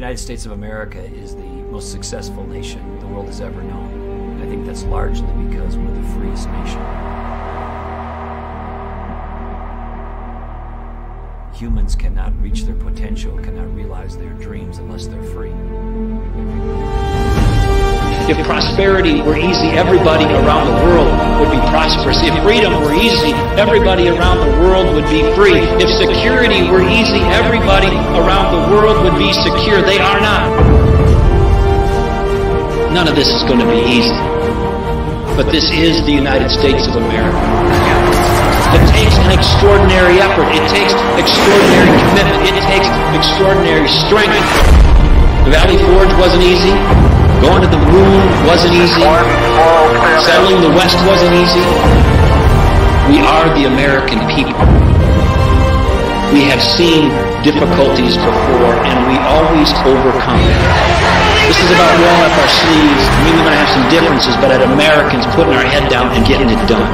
United States of America is the most successful nation the world has ever known. I think that's largely because we're the freest nation. Humans cannot reach their potential, cannot realize their dreams unless they're free. If prosperity were easy, everybody around the world would be prosperous. If freedom were easy, everybody around the world would be free. If security were easy, everybody around the world would be secure. They are not. None of this is going to be easy. But this is the United States of America. It takes an extraordinary effort. It takes extraordinary commitment. It takes extraordinary strength. The Valley Forge wasn't easy. Going to the moon wasn't easy. Settling the West wasn't easy. We are the American people. We have seen difficulties before, and we always overcome them. This is about rolling up our sleeves. We might have some differences, but as Americans, putting our head down and getting it done.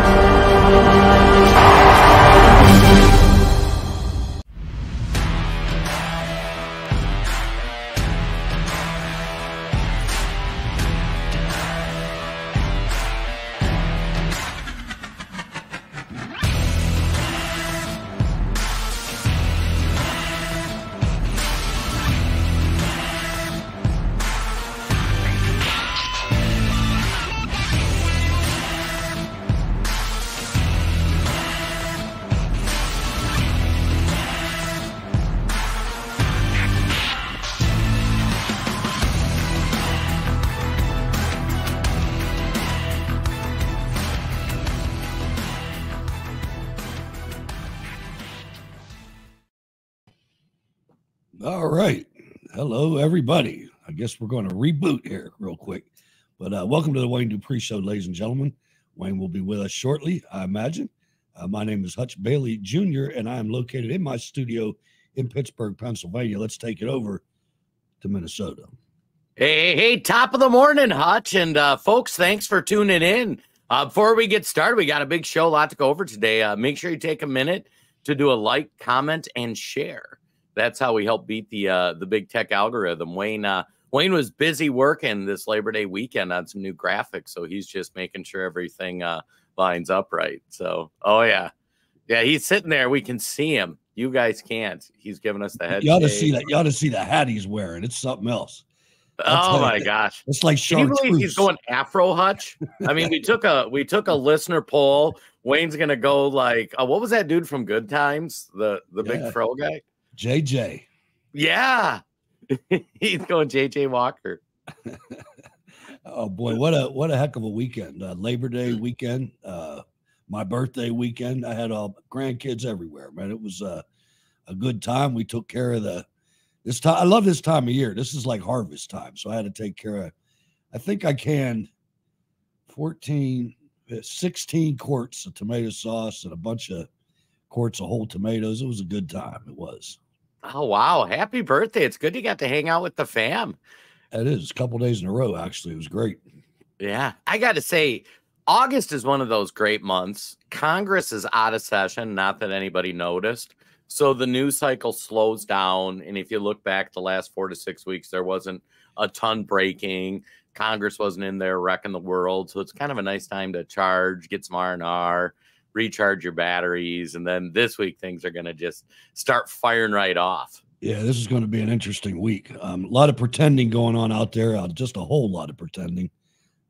Hello, everybody. I guess we're going to reboot here real quick. But welcome to the Wayne Dupree Show, ladies and gentlemen. Wayne will be with us shortly, I imagine. My name is Hutch Bailey Jr., and I am located in my studio in Pittsburgh, Pennsylvania. Let's take it over to Minnesota. Hey, top of the morning, Hutch. And folks, thanks for tuning in. Before we get started, we got a big show, a lot to go over today. Make sure you take a minute to do a like, comment, and share. That's how we help beat the big tech algorithm. Wayne was busy working this Labor Day weekend on some new graphics, so he's just making sure everything lines up right. So, oh yeah, he's sitting there. We can see him. You guys can't. He's giving us the head. You ought to see that. You ought to see the hat he's wearing. It's something else. Oh my gosh! It's like chartreuse. Can you believe he's going Afro, Hutch? I mean, we took a listener poll. Wayne's gonna go like, what was that dude from Good Times? The big fro guy. JJ. Yeah. He's going JJ Walker. Oh boy, what a heck of a weekend. Labor Day weekend, my birthday weekend. I had all grandkids everywhere, man. It was a good time. We took care of this time. I love this time of year. This is like harvest time. So I had to take care of, I think I canned 16 quarts of tomato sauce and a bunch of quarts of whole tomatoes. It was a good time. It was. Oh, wow. Happy birthday. It's good you got to hang out with the fam. It is. A couple days in a row, actually. It was great. Yeah. I got to say, August is one of those great months. Congress is out of session. Not that anybody noticed. So the news cycle slows down. And if you look back the last 4 to 6 weeks, there wasn't a ton breaking. Congress wasn't in there wrecking the world. So it's kind of a nice time to charge, get some R&R. Recharge your batteries, and then this week things are going to just start firing right off. Yeah, this is going to be an interesting week. A lot of pretending going on out there, just a whole lot of pretending,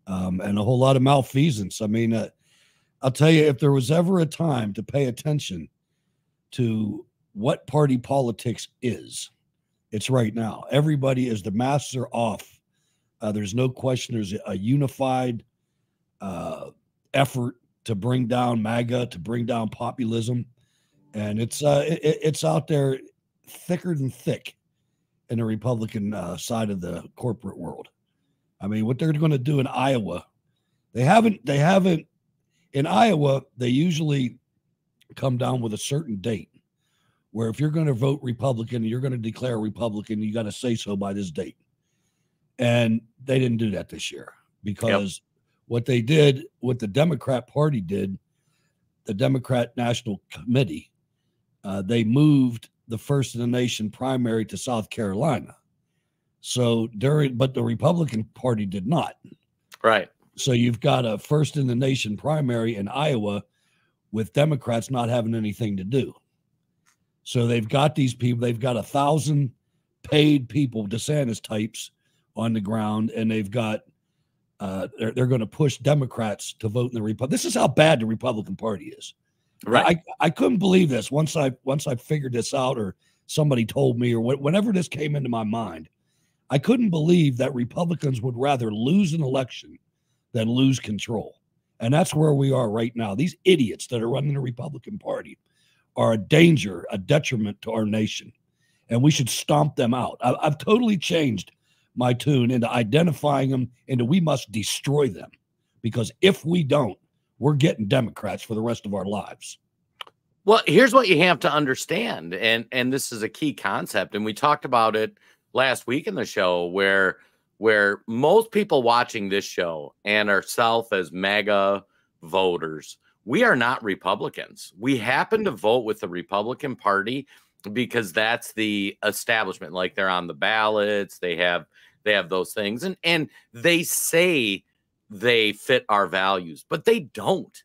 and a whole lot of malfeasance. I mean, I'll tell you, if there was ever a time to pay attention to what party politics is, it's right now. Everybody is the masks are off. There's no question. There's a unified effort to bring down MAGA, to bring down populism. And it's out there thicker than thick in the Republican side of the corporate world. I mean, what they're going to do in Iowa, they haven't in Iowa, they usually come down with a certain date where if you're going to vote Republican, you're going to declare Republican, you got to say so by this date. And they didn't do that this year because what the Democrat Party did, the Democrat National Committee, they moved the first in the nation primary to South Carolina. So but the Republican Party did not. Right. So you've got a first in the nation primary in Iowa with Democrats not having anything to do. So they've got these people, they've got 1,000 paid people, DeSantis types on the ground, and they've got, they're going to push Democrats to vote in the Republic. This is how bad the Republican Party is. Right. I couldn't believe this once I figured this out, or somebody told me, or whenever this came into my mind, I couldn't believe that Republicans would rather lose an election than lose control. And that's where we are right now. These idiots that are running the Republican Party are a danger, a detriment to our nation, and we should stomp them out. I've totally changed my tune into identifying them, into we must destroy them, because if we don't, we're getting Democrats for the rest of our lives. Well, here's what you have to understand, and this is a key concept, and we talked about it last week in the show, where most people watching this show and ourselves as MAGA voters, we are not Republicans. We happen to vote with the Republican Party because that's the establishment. Like, they're on the ballots, they have those things, and they say they fit our values, but they don't.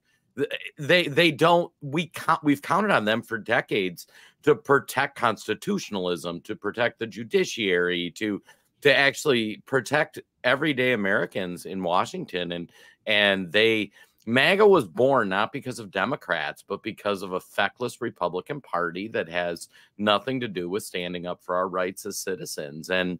They don't. We've counted on them for decades to protect constitutionalism, to protect the judiciary, to actually protect everyday Americans in Washington. And they, MAGA was born not because of Democrats, but because of a feckless Republican Party that has nothing to do with standing up for our rights as citizens. And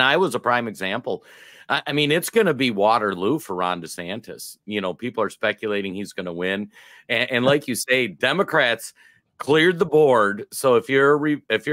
I was a prime example. I mean, it's going to be Waterloo for Ron DeSantis. You know, people are speculating he's going to win. And like you say, Democrats cleared the board. So if you're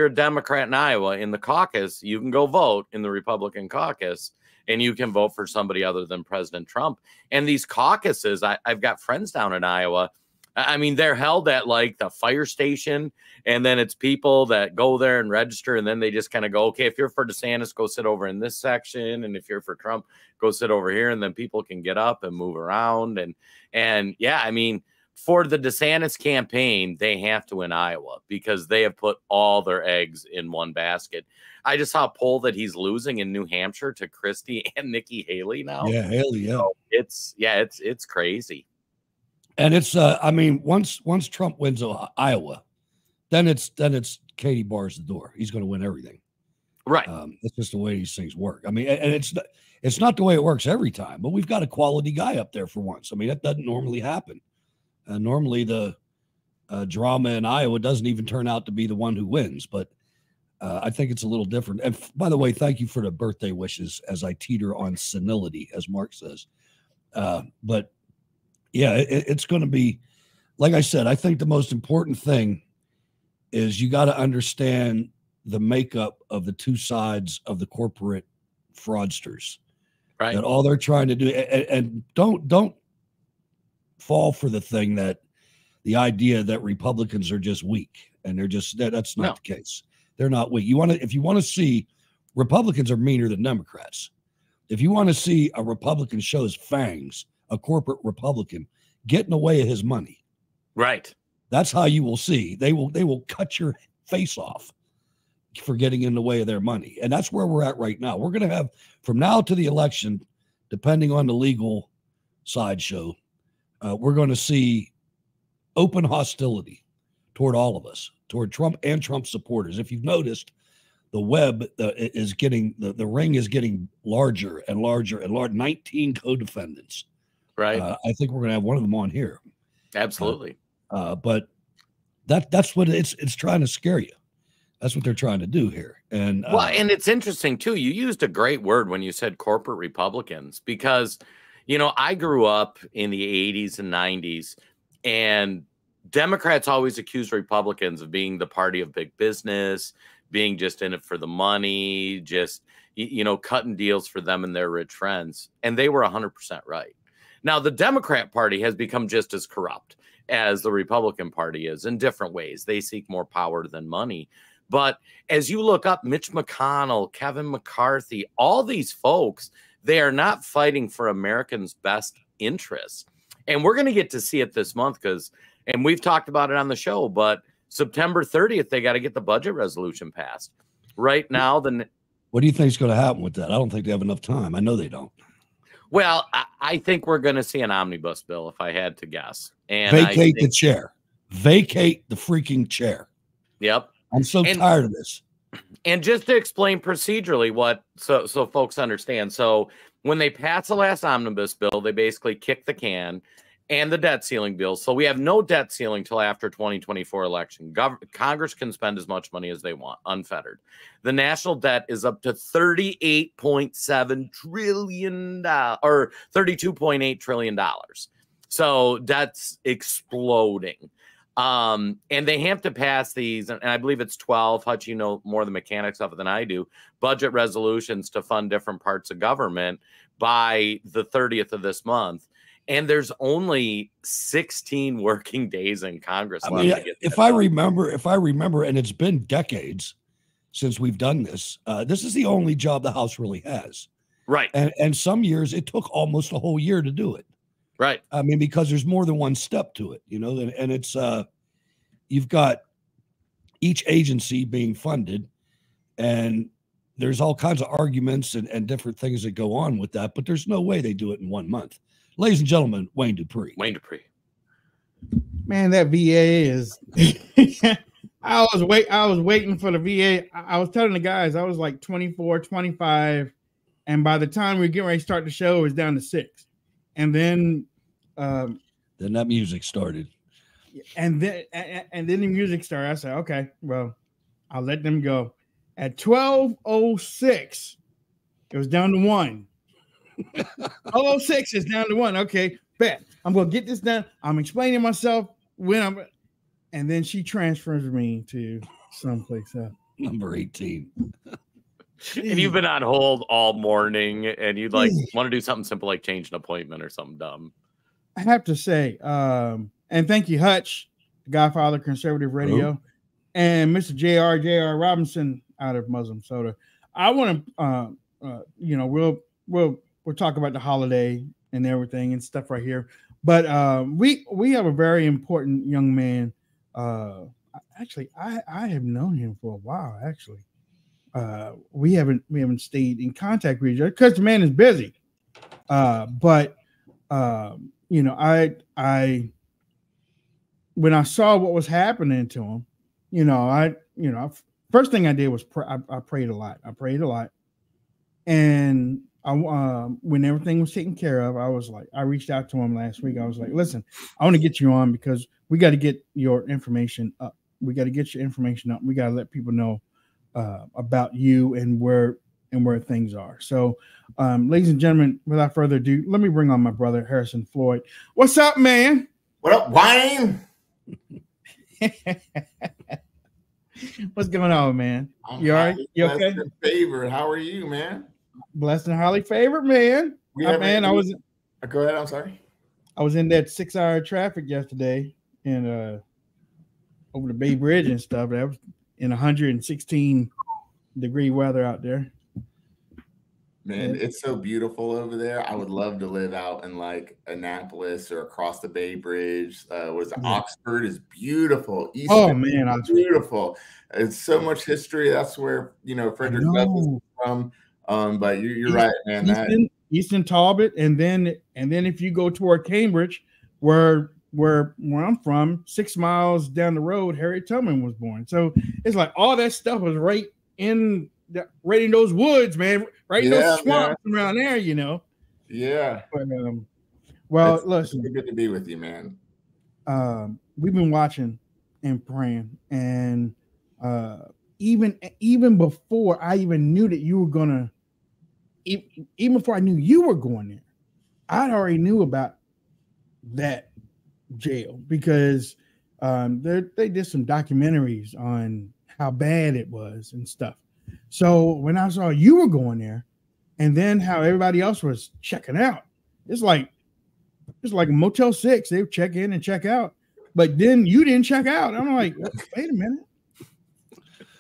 a Democrat in Iowa in the caucus, you can go vote in the Republican caucus, and you can vote for somebody other than President Trump. And these caucuses, I've got friends down in Iowa. I mean, they're held at like the fire station, and then it's people that go there and register, and then they just kind of go, okay, if you're for DeSantis, go sit over in this section, and if you're for Trump, go sit over here, and then people can get up and move around. And yeah, I mean, for the DeSantis campaign, they have to win Iowa because they have put all their eggs in one basket. I just saw a poll that he's losing in New Hampshire to Christie and Nikki Haley now. Yeah, Haley, yeah. So it's crazy. And it's, I mean, once Trump wins Iowa, then it's Katie bars the door. He's going to win everything, right? It's just the way these things work. I mean, and it's not the way it works every time, but we've got a quality guy up there for once. I mean, that doesn't normally happen. Normally, the drama in Iowa doesn't even turn out to be the one who wins. But I think it's a little different. And by the way, thank you for the birthday wishes as I teeter on senility, as Mark says. But yeah, it's going to be, like I said, I think the most important thing is you got to understand the makeup of the two sides of the corporate fraudsters. Right. That all they're trying to do, and don't fall for the thing that the idea that Republicans are just weak, and they're just, that's not the case. They're not weak. If you want to see, Republicans are meaner than Democrats. If you want to see a Republican show his fangs, a corporate Republican get in the way of his money. Right. That's how you will see. They will cut your face off for getting in the way of their money. And that's where we're at right now. We're going to have, from now to the election, depending on the legal sideshow, we're going to see open hostility toward all of us, toward Trump and Trump supporters. If you've noticed, the web is getting, the ring is getting larger and larger and larger. 19 co-defendants. Right. I think we're going to have one of them on here. Absolutely. But that's what it's trying to scare you. That's what they're trying to do here. And well, and it's interesting, too. You used a great word when you said corporate Republicans, because, you know, I grew up in the 80s and 90s, and Democrats always accused Republicans of being the party of big business, being just in it for the money, just, you know, cutting deals for them and their rich friends. And they were 100% right. Now, the Democrat Party has become just as corrupt as the Republican Party is in different ways. They seek more power than money. But as you look up Mitch McConnell, Kevin McCarthy, all these folks, they are not fighting for Americans' best interests. And we're going to get to see it this month because, and we've talked about it on the show, but September 30th, they got to get the budget resolution passed. Right now, the What do you think is going to happen with that? I don't think they have enough time. I know they don't. Well, I think we're going to see an omnibus bill, if I had to guess. And vacate the chair. Vacate the freaking chair. Yep. I'm so tired of this. And just to explain procedurally what, so folks understand. So when they pass the last omnibus bill, they basically kick the can and the debt ceiling bill. So we have no debt ceiling till after 2024 election. Congress can spend as much money as they want, unfettered. The national debt is up to $38.7 trillion or $32.8 trillion. So that's exploding. And they have to pass these, and I believe it's 12, Hutch, you know more of the mechanics of it than I do, budget resolutions to fund different parts of government by the 30th of this month. And there's only 16 working days in Congress. I mean, if I remember, and it's been decades since we've done this, this is the only job the House really has. Right. And some years it took almost a whole year to do it. Right. I mean, because there's more than one step to it, you know, and it's you've got each agency being funded, and there's all kinds of arguments and different things that go on with that. But there's no way they do it in 1 month. Ladies and gentlemen, Wayne Dupree. Wayne Dupree. Man, that VA is. I was waiting for the VA. I was telling the guys, I was like 24, 25. And by the time we were getting ready to start the show, it was down to 6. And then that music started. And then the music started. I said, okay, well, I'll let them go. At 12:06, it was down to 1. 12:06 is down to 1. Okay, bet. I'm going to get this done. I'm explaining myself when I'm. And then she transfers me to someplace else. Number 18. And you've been on hold all morning, and you'd like want to do something simple like change an appointment or something dumb. I have to say, and thank you, Hutch, Godfather Conservative Radio, ooh, and Mr. J.R. Robinson out of Muslim Soda. I want to, you know, we'll talk about the holiday and everything and stuff right here. But we have a very important young man. Actually, I have known him for a while. Actually, we haven't stayed in contact with each other because the man is busy. You know, I when I saw what was happening to him, you know, first thing I did was I prayed a lot. And when everything was taken care of, I reached out to him last week. I was like, listen, I want to get you on because we got to get your information up. We got to let people know about you and where things are. So, ladies and gentlemen, without further ado, let me bring on my brother, Harrison Floyd. What's up, man? What up, Wayne? What's going on, man? You all right? You okay? Favorite. How are you, man? Blessed and highly favored, man. Go ahead. I'm sorry. I was in that 6-hour traffic yesterday and over the Bay Bridge and stuff. That was in 116-degree weather out there. Man, it's so beautiful over there. I would love to live out in like Annapolis or across the Bay Bridge. Oxford is beautiful. East is beautiful. It's so much history. That's where, you know, Frederick Douglass is from. But you're right, man. Easton Talbot, and then if you go toward Cambridge, where I'm from, 6 miles down the road, Harriet Tubman was born. So it's like all that stuff was right in those woods, man, those swamps around there, you know. Yeah. But, well, listen, it's good to be with you, man. We've been watching and praying, and even before I even knew that you were gonna. Even before I knew you were going there, I already knew about that jail because they did some documentaries on how bad it was and stuff. So when I saw you were going there, and then how everybody else was checking out, it's like Motel 6. They would check in and check out, but then you didn't check out. I'm like, wait a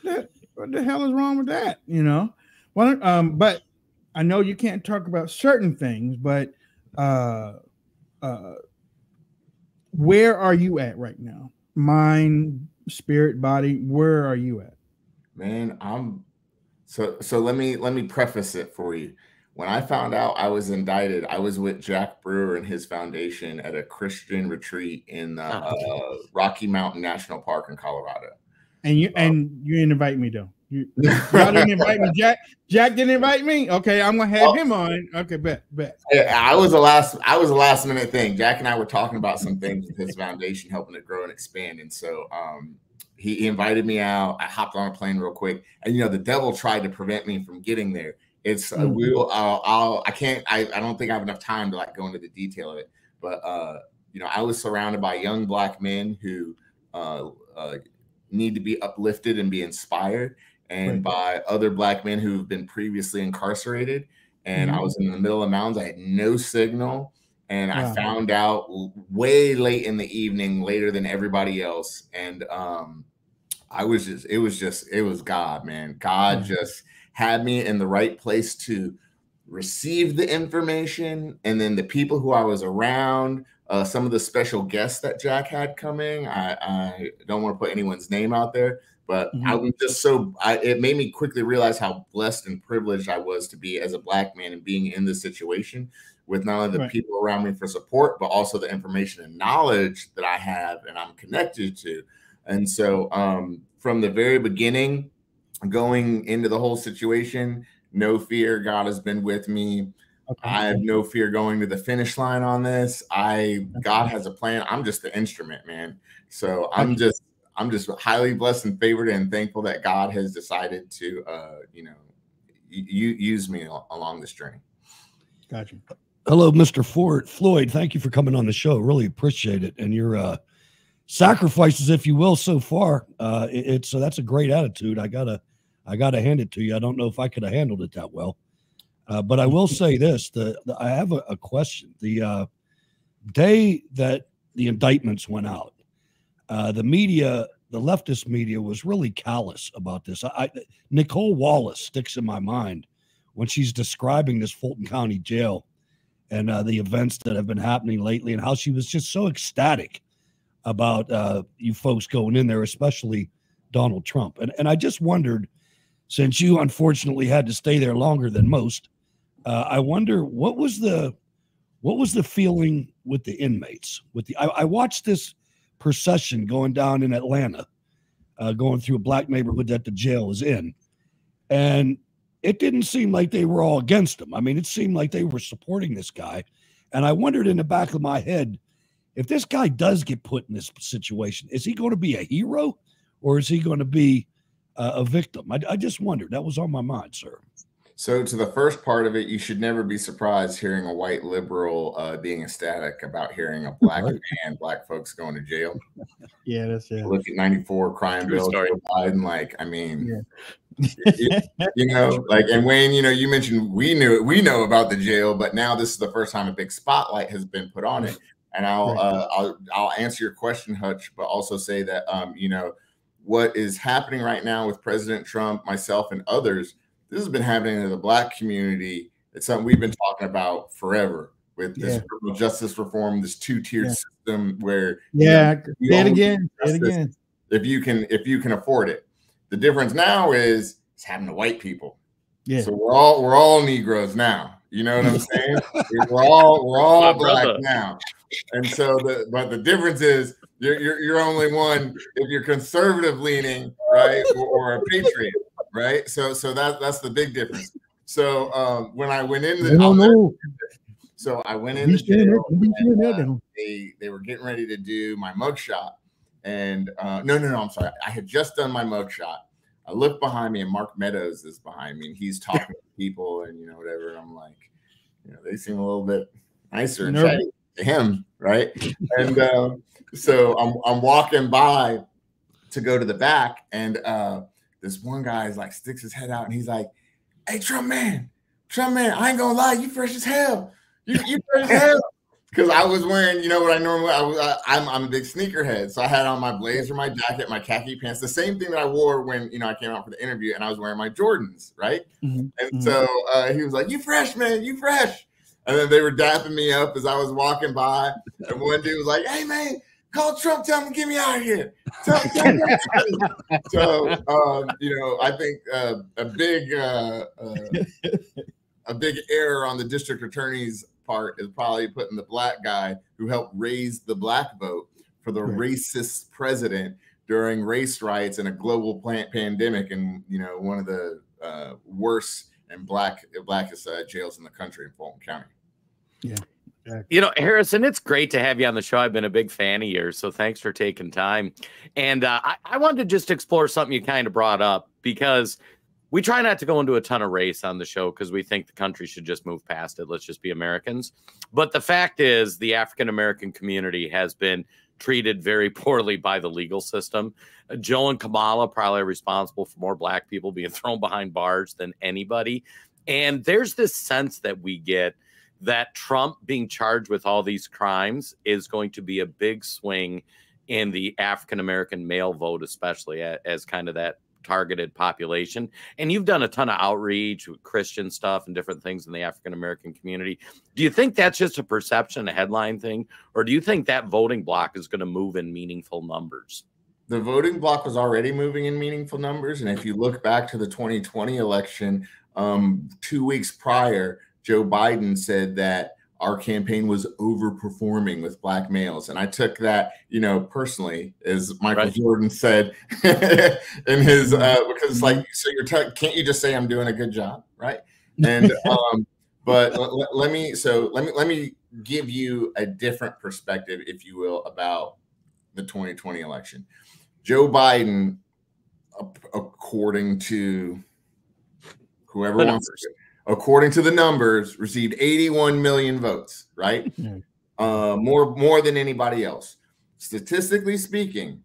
minute, what the hell is wrong with that? You know, but. I know you can't talk about certain things, but where are you at right now? Mind, spirit, body, where are you at? Man, I'm So let me preface it for you. When I found out I was indicted, I was with Jack Brewer and his foundation at a Christian retreat in Rocky Mountain National Park in Colorado. And you didn't invite me though. Y'all didn't invite me. Jack didn't invite me. Okay, I'm gonna have him on. Okay, bet. I was a last minute thing. Jack and I were talking about some things with his foundation, helping it grow and expand. And so he invited me out. I hopped on a plane real quick. And you know, the devil tried to prevent me from getting there. It's I don't think I have enough time to like go into the detail of it, but you know, I was surrounded by young black men who need to be uplifted and be inspired, and by other black men who've been previously incarcerated. And I was in the middle of mountains. I had no signal, and I found out way late in the evening, later than everybody else. And it was God, man. God just had me in the right place to receive the information. And then the people who I was around, some of the special guests that Jack had coming, I don't want to put anyone's name out there, but I was just so, it made me quickly realize how blessed and privileged I was to be as a black man and being in this situation with not only the people around me for support, but also the information and knowledge that I have and I'm connected to. And so from the very beginning, going into the whole situation, no fear. God has been with me. Okay. I have no fear going to the finish line on this. God has a plan. I'm just the instrument, man. So I'm just highly blessed and favored and thankful that God has decided to, you know, use me along this journey. Gotcha. Hello, Mr. Floyd. Thank you for coming on the show. Really appreciate it. And your sacrifices, if you will, so far. So that's a great attitude. I gotta hand it to you. I don't know if I could have handled it that well, but I will say this: I have a question. The day that the indictments went out, the media, the leftist media, was really callous about this. Nicole Wallace sticks in my mind when she's describing this Fulton County jail and the events that have been happening lately, and how she was just so ecstatic about you folks going in there, especially Donald Trump. And I just wondered, since you unfortunately had to stay there longer than most, I wonder what was the feeling with the inmates? I watched this procession going down in Atlanta, going through a black neighborhood that the jail is in, and it didn't seem like they were all against him. I mean, it seemed like they were supporting this guy, and I wondered in the back of my head, if this guy does get put in this situation, is he going to be a hero, or is he going to be a victim? I just wondered. That was on my mind, sir. So to the first part of it, you should never be surprised hearing a white liberal being ecstatic about hearing a black man, black folks going to jail. Yeah, that's it. Look at 94 crime bills for Biden. Like, I mean, you know, like, and Wayne, you know, you mentioned we know about the jail, but now this is the first time a big spotlight has been put on it. And I'll answer your question, Hutch, but also say that, you know, what is happening right now with President Trump, myself, and others, this has been happening in the black community. It's something we've been talking about forever with this criminal justice reform, this two-tiered system where you know, if you can afford it. The difference now is it's happening to white people. Yeah. So we're all Negroes now. You know what I'm saying? we're all black now. And so but the difference is you're only one if you're conservative leaning, right, or a patriot, right? So that's the big difference. So when I went in I went in the jail, and, they were getting ready to do my mugshot, and no, I'm sorry, I had just done my mugshot. I looked behind me, and Mark Meadows is behind me, and he's talking to people, and you know whatever. And I'm like, you know, they seem a little bit nicer and shiny to him, right? And so I'm walking by to go to the back, and this one guy is like, sticks his head out, and he's like, "Hey, Trump man, I ain't gonna lie, you fresh as hell. You fresh as hell." Because I was wearing, you know what I normally, I'm a big sneakerhead. So I had on my blazer, my jacket, my khaki pants, the same thing that I wore when, you know, I came out for the interview, and I was wearing my Jordans, right? And so he was like, "You fresh, man, you fresh." And then they were dapping me up as I was walking by. And one dude was like, "Hey, man, Call Trump, tell him, get me out of here. So, I think a big error on the district attorney's part is probably putting the black guy who helped raise the black vote for the racist president during race riots and a global pandemic, and one of the worst and blackest jails in the country in Fulton County. Yeah. Harrison, it's great to have you on the show. I've been a big fan of yours, so thanks for taking time. And I wanted to just explore something you kind of brought up, because we try not to go into a ton of race on the show because we think the country should just move past it. Let's just be Americans. But the fact is the African-American community has been treated very poorly by the legal system. Joe and Kamala probably are responsible for more black people being thrown behind bars than anybody. And there's this sense that we get that Trump being charged with all these crimes is going to be a big swing in the African-American male vote, especially as kind of that targeted population. And you've done a ton of outreach with Christian stuff and different things in the African-American community. Do you think that's just a perception, a headline thing? Or do you think that voting block is going to move in meaningful numbers? The voting block was already moving in meaningful numbers. And if you look back to the 2020 election, 2 weeks prior, Joe Biden said that our campaign was overperforming with black males. And I took that, personally, as Michael Jordan said in his, because it's like, so can't you just say I'm doing a good job? Right. And, but let me give you a different perspective, if you will, about the 2020 election. Joe Biden, according to whoever wants to, according to the numbers, received 81 million votes, right? More than anybody else. Statistically speaking,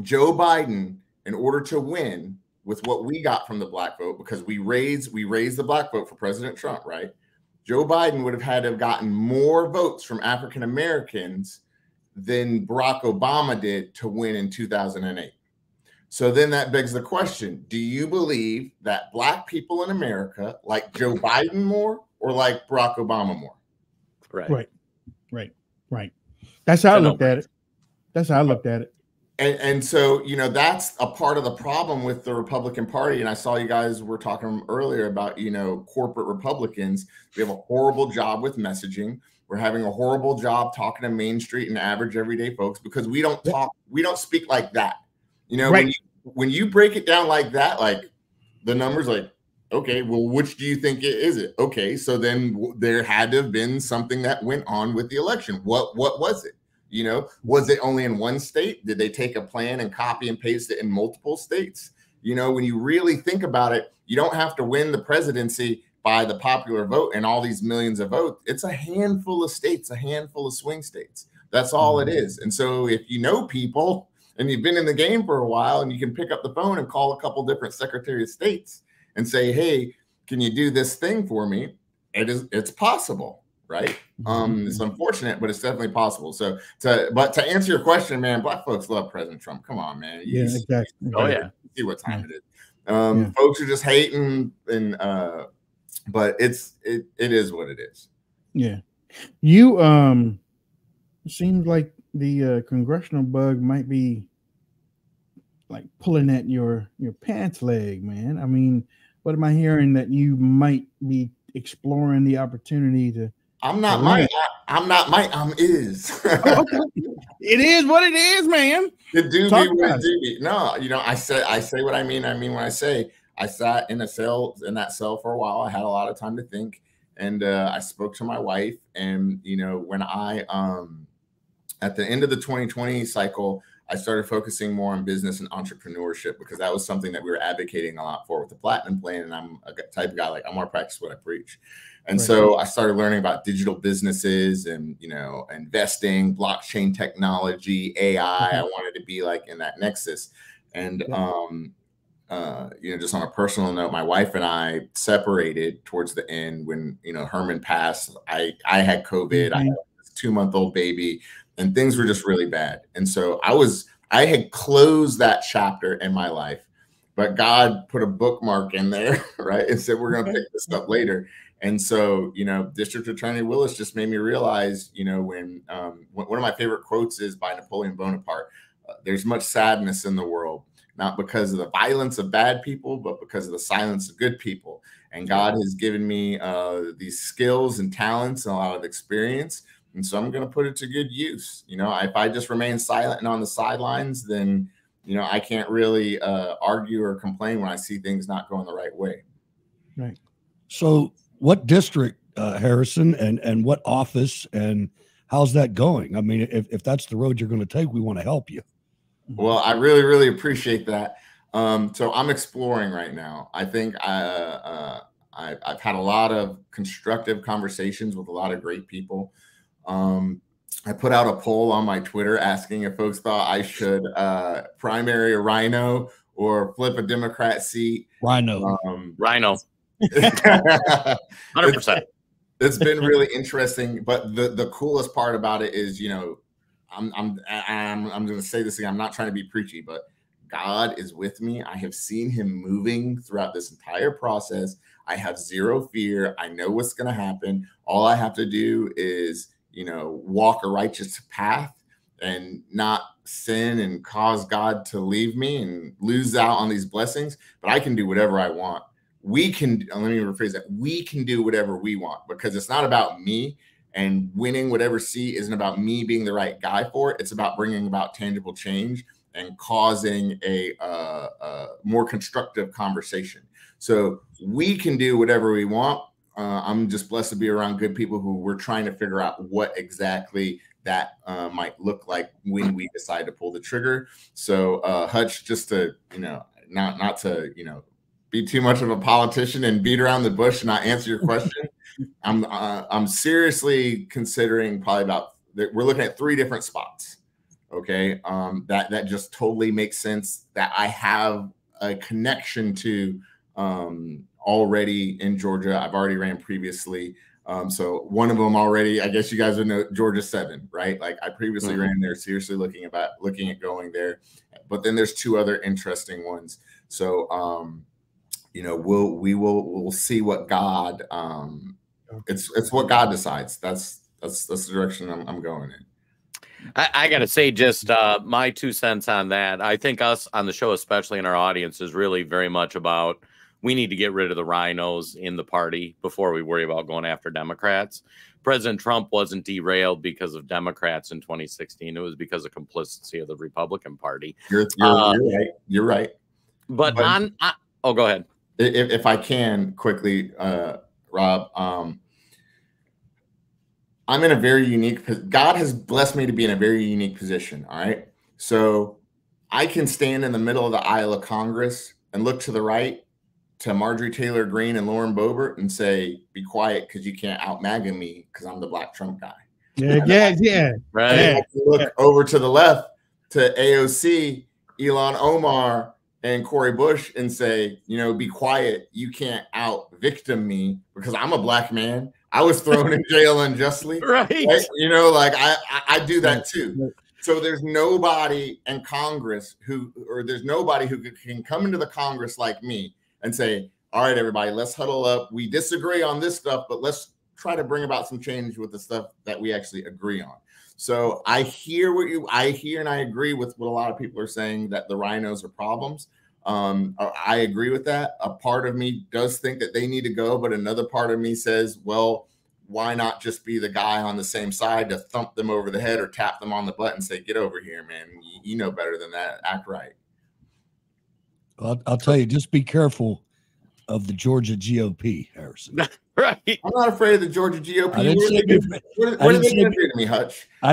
Joe Biden, in order to win with what we got from the black vote, because we raised the black vote for President Trump, right? Joe Biden would have had to have gotten more votes from African Americans than Barack Obama did to win in 2008. So then that begs the question, do you believe that black people in America like Joe Biden more or like Barack Obama more? Right. That's how I looked at it. And so, that's a part of the problem with the Republican Party. And I saw you guys were talking earlier about, corporate Republicans. They have a horrible job with messaging. We're having a horrible job talking to Main Street and average everyday folks because we don't talk. We don't speak like that. When you break it down like that, like the numbers, like, okay, well, which do you think it is? It okay? So then there had to have been something that went on with the election. What was it? Was it only in one state? Did they take a plan and copy and paste it in multiple states? When you really think about it, you don't have to win the presidency by the popular vote and all these millions of votes. It's a handful of states, a handful of swing states. That's all it is. And so if you know people, and you've been in the game for a while, and you can pick up the phone and call a couple different Secretary of States and say, hey, can you do this thing for me? It's possible, right? It's unfortunate, but it's definitely possible. So, but to answer your question, man, black folks love President Trump. Come on, man. See what time it is. Folks are just hating, but it is what it is. Yeah. You, seems like the congressional bug might be like pulling at your pants leg, man. I mean, what am I hearing? That you might be exploring the opportunity to. I'm not. Oh, okay. It is what it is, man. It do be what it do be. No, I say what I mean. I mean when I say I sat in that cell for a while. I had a lot of time to think, and I spoke to my wife, and when I at the end of the 2020 cycle, I started focusing more on business and entrepreneurship because that was something that we were advocating a lot for with the Platinum Plan. And I'm a type of guy, like, I want to practice what I preach. And so I started learning about digital businesses and, investing, blockchain technology, AI. I wanted to be like in that nexus. And, just on a personal note, my wife and I separated towards the end when, Herman passed. I had COVID. I had a 2-month-old baby. And things were just really bad. And so I had closed that chapter in my life, but God put a bookmark in there, right? And said, we're going to pick this up later. And so, you know, District Attorney Willis just made me realize, you know, when one of my favorite quotes is by Napoleon Bonaparte, there's much sadness in the world, not because of the violence of bad people, but because of the silence of good people. And God has given me these skills and talents and a lot of experience. And so I'm going to put it to good use. You know, if I just remain silent and on the sidelines, then, you know, I can't really argue or complain when I see things not going the right way. Right. So what district, Harrison, and what office, and how's that going? I mean, if that's the road you're going to take, we want to help you. Well, I really, really appreciate that. So I'm exploring right now. I think I've had a lot of constructive conversations with a lot of great people. I put out a poll on my Twitter asking if folks thought I should primary a Rhino or flip a Democrat seat. Rhino. Rhino. 100%. It's been really interesting. But the coolest part about it is, you know, I'm going to say this again. I'm not trying to be preachy, but God is with me. I have seen him moving throughout this entire process. I have zero fear. I know what's going to happen. All I have to do is, you know, walk a righteous path and not sin and cause God to leave me and lose out on these blessings. But I can do whatever I want. We can, let me rephrase that. We can do whatever we want, because it's not about me, and winning whatever seat isn't about me being the right guy for it. It's about bringing about tangible change and causing a more constructive conversation. So we can do whatever we want. I'm just blessed to be around good people who we're trying to figure out what exactly that might look like when we decide to pull the trigger. So Hutch, just to, you know, not to, you know, be too much of a politician and beat around the bush and not answer your question. I'm seriously considering probably about, we're looking at 3 different spots. Okay. That just totally makes sense, that I have a connection to, already in Georgia. I've already ran previously. So one of them already, I guess you guys would know, Georgia 7, right? Like I previously ran there, seriously looking at going there, but then there's 2 other interesting ones. So, you know, we'll see what God, it's what God decides. That's the direction I'm going in. I got to say just my 2 cents on that. I think us on the show, especially in our audience, is really very much about, we need to get rid of the rhinos in the party before we worry about going after Democrats. President Trump wasn't derailed because of Democrats in 2016. It was because of complicity of the Republican Party. You're right. You're right. But oh, go ahead. If I can quickly, Rob, I'm in a very unique position. God has blessed me to be in a very unique position. All right. So I can stand in the middle of the aisle of Congress and look to the right to Marjorie Taylor Greene and Lauren Boebert and say, be quiet, because you can't out-MAGA me because I'm the black Trump guy. Yeah, yeah, yeah. Right. And I can look over to the left to AOC, Ilhan Omar, and Cori Bush and say, you know, be quiet. You can't out-victim me because I'm a black man. I was thrown in jail unjustly. Right. You know, like I do that too. So there's nobody in Congress who, or there's nobody who can come into the Congress like me and say, all right, everybody, let's huddle up. We disagree on this stuff, but let's try to bring about some change with the stuff that we actually agree on. So I hear what I hear, and I agree with what a lot of people are saying, that the rhinos are problems. I agree with that. A part of me does think that they need to go, but another part of me says, well, why not just be the guy on the same side to thump them over the head or tap them on the butt and say, get over here, man. You know better than that. Act right. I'll tell you, just be careful of the Georgia GOP, Harrison. Right. I'm not afraid of the Georgia GOP. I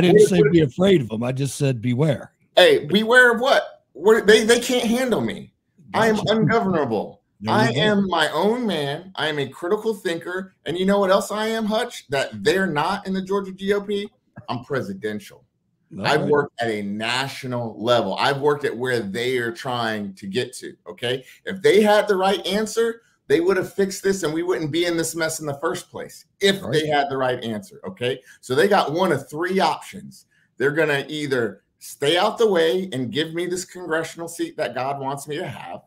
didn't say be afraid of them. I just said beware. Hey, beware of what? They can't handle me. I am ungovernable. I am my own man. I am a critical thinker. And you know what else I am, Hutch? That they're not in the Georgia GOP. I'm presidential. No, I've worked at a national level. I've worked at where they are trying to get to. Okay. If they had the right answer, they would have fixed this and we wouldn't be in this mess in the first place if they had the right answer. Okay. So they got one of 3 options. They're going to either stay out the way and give me this congressional seat that God wants me to have.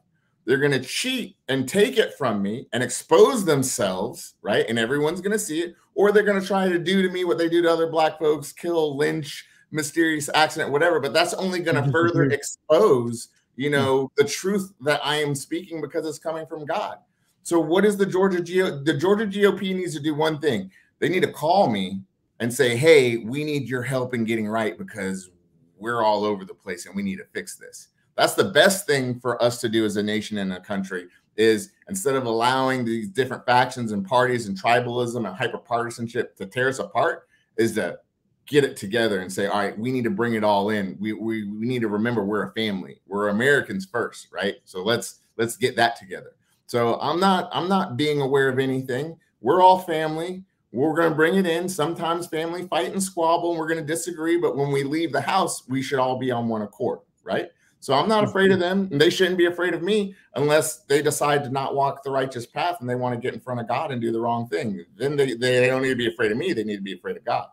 They're going to cheat and take it from me and expose themselves, right? And everyone's going to see it. Or they're going to try to do to me what they do to other black folks, kill, lynch, mysterious accident, whatever. But that's only going to further expose, you know, the truth that I am speaking because it's coming from God. So what is the Georgia GOP needs to do one thing. They need to call me and say, hey, we need your help in getting right because we're all over the place and we need to fix this. That's the best thing for us to do as a nation and a country is instead of allowing these different factions and parties and tribalism and hyperpartisanship to tear us apart is to get it together and say, all right, we need to bring it all in. We need to remember we're a family. We're Americans first, right? So let's get that together. So I'm not being aware of anything. We're all family. We're going to bring it in. Sometimes family fight and squabble and we're going to disagree. But when we leave the house, we should all be on one accord, right? So I'm not afraid of them, and they shouldn't be afraid of me unless they decide to not walk the righteous path and they want to get in front of God and do the wrong thing. Then they don't need to be afraid of me. They need to be afraid of God.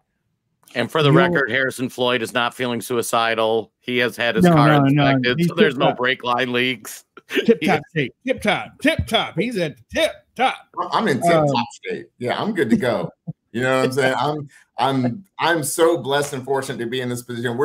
And for the record, Harrison Floyd is not feeling suicidal. He has had his car inspected, so there's no brake line leaks. Tip-top shape. Tip-top. Tip-top. He's at tip-top. I'm in tip-top shape. Yeah, I'm good to go. You know what I'm saying? I'm so blessed and fortunate to be in this position.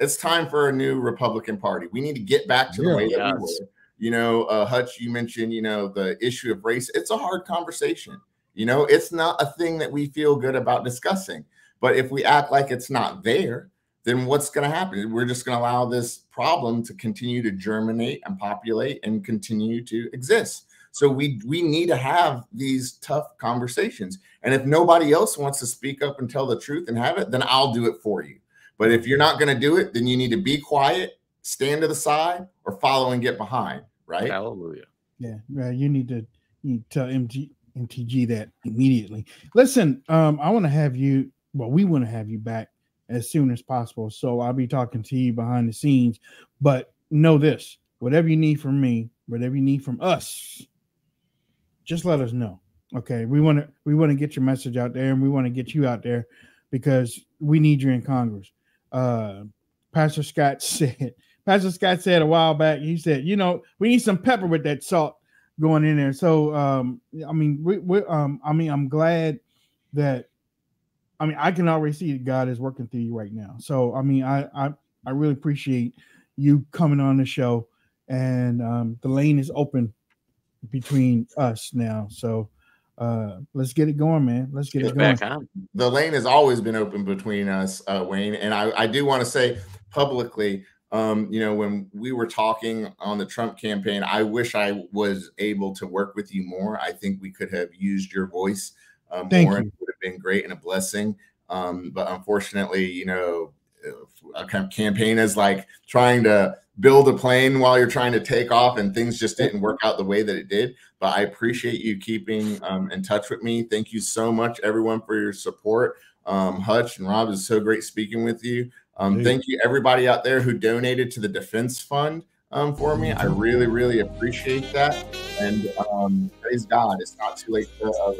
It's time for a new Republican Party. We need to get back to the way that we were. You know, Hutch, you mentioned, you know, the issue of race. It's a hard conversation. You know, it's not a thing that we feel good about discussing. But if we act like it's not there, then what's going to happen? We're just going to allow this problem to continue to germinate and populate and continue to exist. So we need to have these tough conversations. And if nobody else wants to speak up and tell the truth and have it, then I'll do it for you. But if you're not going to do it, then you need to be quiet, stand to the side, or follow and get behind, right? Hallelujah. Yeah, right. You need to tell MTG that immediately. Listen, I want to have you, well, we want to have you back as soon as possible. So I'll be talking to you behind the scenes. But know this, whatever you need from me, whatever you need from us, just let us know. Okay. We want to get your message out there, and we want to get you out there because we need you in Congress. Pastor Scott said a while back, he said, you know, we need some pepper with that salt going in there. So, I'm glad that, I can already see that God is working through you right now. So, I really appreciate you coming on the show, and the lane is open between us now. So, let's get it going, man. Let's get it going. Back on. The lane has always been open between us, Wayne. And I do want to say publicly, you know, when we were talking on the Trump campaign, I wish I was able to work with you more. I think we could have used your voice more. It would have been great and a blessing. But unfortunately, you know, a campaign is like trying to build a plane while you're trying to take off, and things just didn't work out the way that it did. But I appreciate you keeping in touch with me. Thank you so much, everyone, for your support. Hutch and Rob, it's so great speaking with you. Thank you, everybody out there who donated to the Defense Fund for me. I really, really appreciate that. And praise God, it's not too late for us.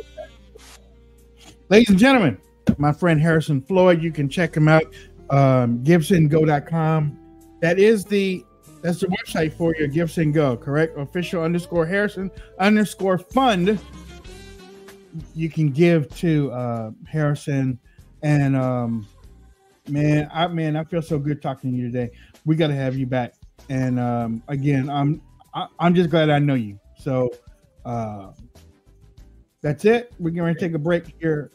Ladies and gentlemen, my friend Harrison Floyd, you can check him out, Gfashion.com. That's the website for your Gfashion Go, correct? Official _Harrison_fund. You can give to Harrison, and man, I feel so good talking to you today. We got to have you back, and again, I'm just glad I know you. So that's it. We're going to take a break here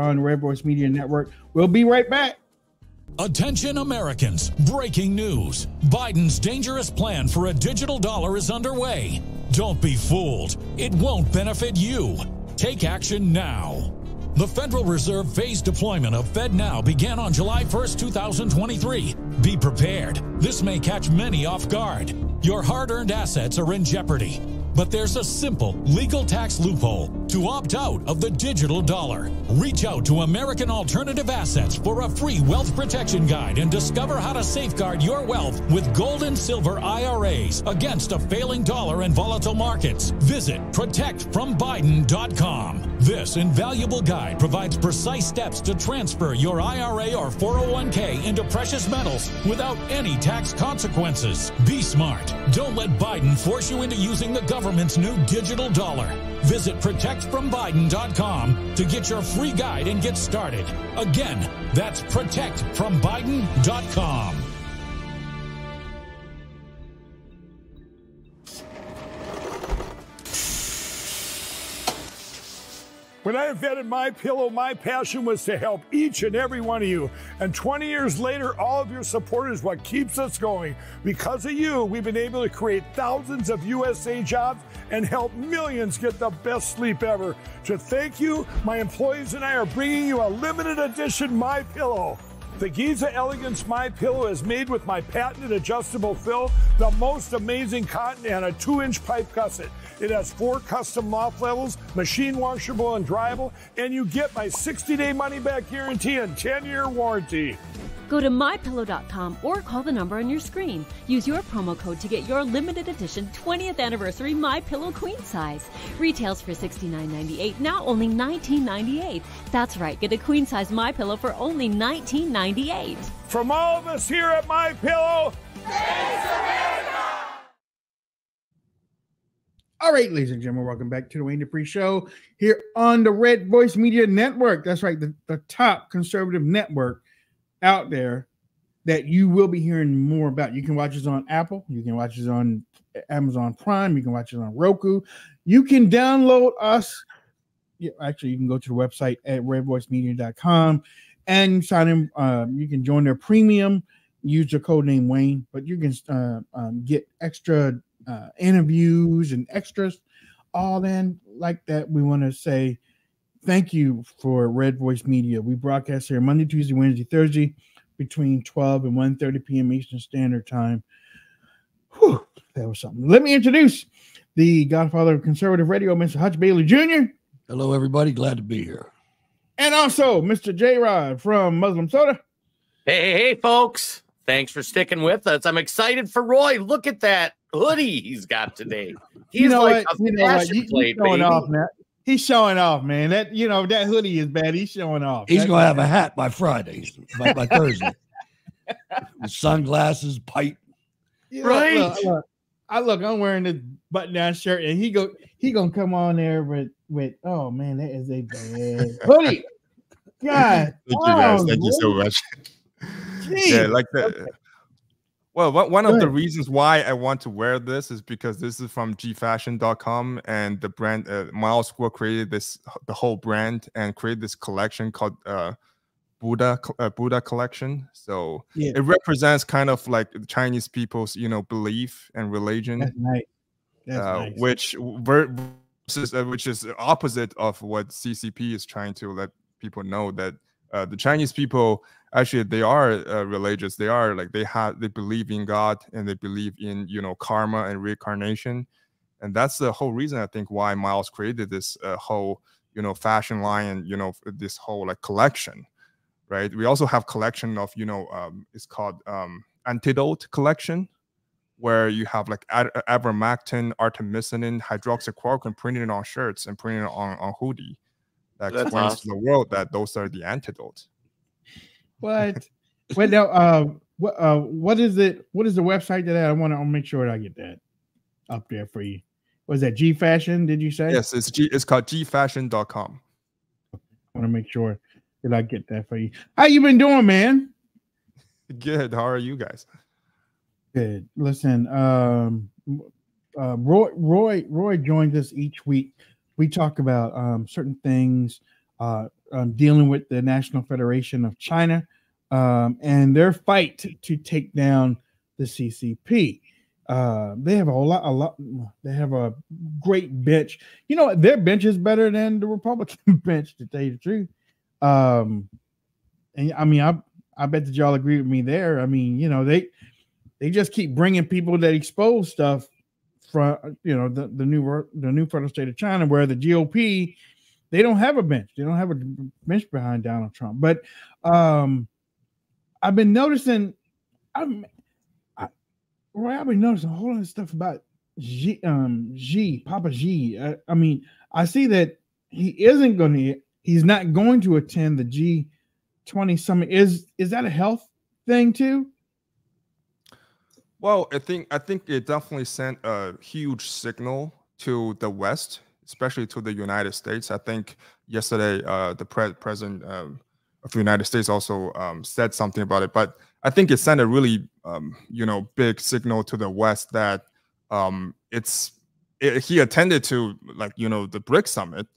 on Red Voice Media Network. We'll be right back. Attention Americans, breaking news. Biden's dangerous plan for a digital dollar is underway. Don't be fooled. It won't benefit you. Take action now. The Federal Reserve phased deployment of FedNow began on July 1st, 2023. Be prepared. This may catch many off guard. Your hard-earned assets are in jeopardy. But there's a simple legal tax loophole to opt out of the digital dollar. Reach out to American Alternative Assets for a free wealth protection guide and discover how to safeguard your wealth with gold and silver IRAs against a failing dollar and volatile markets. Visit protectfrombiden.com. This invaluable guide provides precise steps to transfer your IRA or 401k into precious metals without any tax consequences. Be smart. Don't let Biden force you into using the government's new digital dollar. Visit protectfrombiden.com to get your free guide and get started. Again, that's protectfrombiden.com. When I invented MyPillow, my passion was to help each and every one of you. And 20 years later, all of your support is what keeps us going. Because of you, we've been able to create thousands of USA jobs and help millions get the best sleep ever. To thank you, my employees and I are bringing you a limited edition MyPillow. The Giza Elegance MyPillow is made with my patented adjustable fill, the most amazing cotton, and a 2-inch pipe gusset. It has 4 custom loft levels, machine washable and dryable, and you get my 60-day money-back guarantee and 10-year warranty. Go to mypillow.com or call the number on your screen. Use your promo code to get your limited edition 20th anniversary MyPillow queen size. Retails for $69.98, now only $19.98. That's right, get a queen size MyPillow for only $19.98. From all of us here at MyPillow, thanks America! All right, ladies and gentlemen, welcome back to the Wayne Dupree Show here on the Red Voice Media Network. That's right, the top conservative network out there that you will be hearing more about. You can watch us on Apple. You can watch us on Amazon Prime. You can watch us on Roku. You can download us. Yeah, actually, you can go to the website at redvoicemedia.com and sign in. You can join their premium. Use the code name Wayne, but you can get extra interviews and extras. All in like that, we want to say thank you for Red Voice Media. We broadcast here Monday, Tuesday, Wednesday, Thursday between 12 and 1:30 p.m. Eastern Standard Time. Whew, that was something. Let me introduce the godfather of conservative radio, Mr. Hutch Bailey Jr. Hello, everybody. Glad to be here. And also Mr. J-Rod from Muslim Soda. Hey, folks. Thanks for sticking with us. I'm excited for Roy. Look at that hoodie he's got today. He's like a fashion plate, baby. He's showing off, man. That that hoodie is bad. He's showing off. He's gonna have a hat by Friday, by Thursday. With sunglasses, pipe. Yeah, right. Look, I'm wearing this button-down shirt, and he gonna come on there with oh man, that is a bad hoodie. God, thank you so much. Jeez. Yeah, like that. Okay. Well, one of the reasons why I want to wear this is because this is from Gfashion.com, and the brand Miles Guo created the whole brand and created this collection called Buddha collection. So it represents kind of like Chinese people's belief and religion. That's nice. That's nice. Which is opposite of what CCP is trying to let people know, that the Chinese people actually they are religious. They are like they believe in God, and they believe in karma and reincarnation, and that's the whole reason I think why Miles created this whole fashion line and this whole like collection, right? We also have collection of it's called antidote collection, where you have like avermectin, artemisinin, hydroxychloroquine printed on shirts and printed on hoodie. That explains to the world that those are the antidote. What? Wait, now, what is it? What is the website that I want to make sure that I get that up there for you? Was that Gfashion? Did you say? Yes, it's called Gfashion.com. I want to make sure that I get that for you. How you been doing, man? Good. How are you guys? Good. Listen, Roy joins us each week. We talk about certain things dealing with the National Federation of China and their fight to take down the CCP. They have a lot. They have a great bench. Their bench is better than the Republican bench, to tell you the truth. And I mean, I bet that y'all agree with me there. I mean, they just keep bringing people that expose stuff from, you know, the new Federal State of China, where the GOP, they don't have a bench. They don't have a bench behind Donald Trump. But I've been noticing, I've been noticing a whole lot of stuff about Xi, Papa Xi. I mean, I see that he's not going to attend the G20 summit. Is that a health thing too? Well, I think it definitely sent a huge signal to the West, especially to the United States. I think yesterday the president of the United States also said something about it. But I think it sent a really big signal to the West that he attended to, like, the BRICS summit,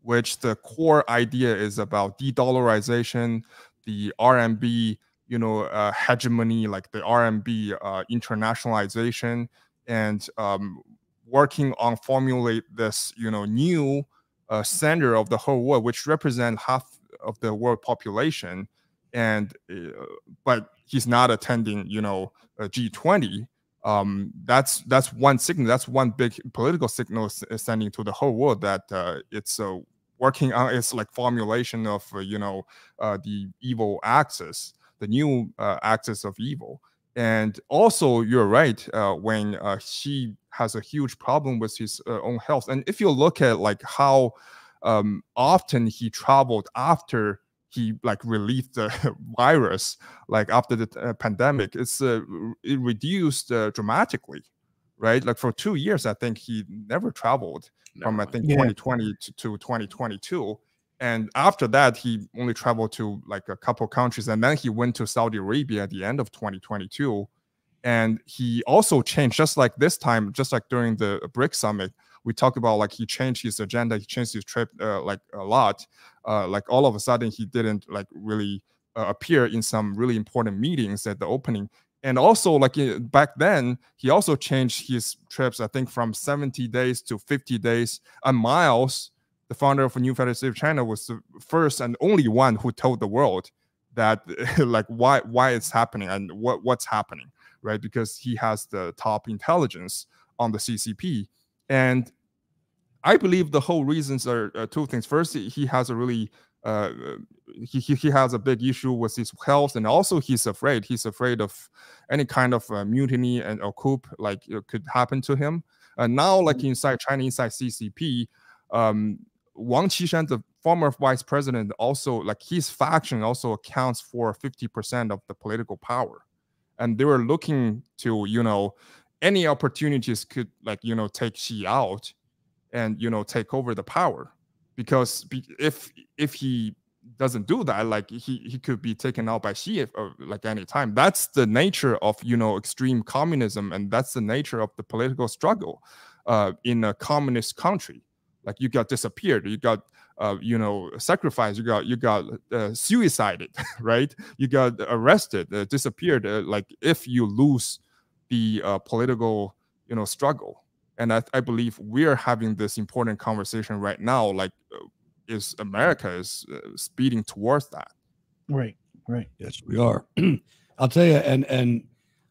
which the core idea is about de-dollarization, the RMB. Hegemony, like the RMB internationalization, and working on formulate this, new center of the whole world, which represents half of the world population. And but he's not attending, a G20. That's one signal. That's one big political signal sending to the whole world that it's working on its formulation of the evil axis. The new axis of evil. And also, you're right, when he has a huge problem with his own health. And if you look at how often he traveled after he relieved the virus, after the pandemic, it reduced dramatically, right? For 2 years, I think he never traveled. No. From 2020 to 2022. And after that, he only traveled to a couple countries, and then he went to Saudi Arabia at the end of 2022. And he also changed, just like during the BRICS summit, we talked about he changed his agenda, he changed his trip a lot. All of a sudden, he didn't really appear in some really important meetings at the opening. And also, back then, he also changed his trips. I think from 70 days to 50 days. And Miles, the founder of New Federal State of China, was the first and only one who told the world that why it's happening and what's happening, right? Because he has the top intelligence on the CCP. And I believe the whole reasons are two things. First, he has a really he has a big issue with his health, and also he's afraid of any kind of mutiny and a coup could happen to him. And now inside China, inside CCP, Wang Qishan, the former vice president, also his faction also accounts for 50% of the political power, and they were looking to any opportunities could take Xi out and take over the power, because if he doesn't do that, he could be taken out by Xi any time. That's the nature of extreme communism, and that's the nature of the political struggle in a communist country. You got disappeared, you got sacrificed, you got suicided, right? You got arrested, disappeared. If you lose the political, struggle, and I believe we're having this important conversation right now. Is America is speeding towards that? Right, right. Yes, we are. I'll tell you, and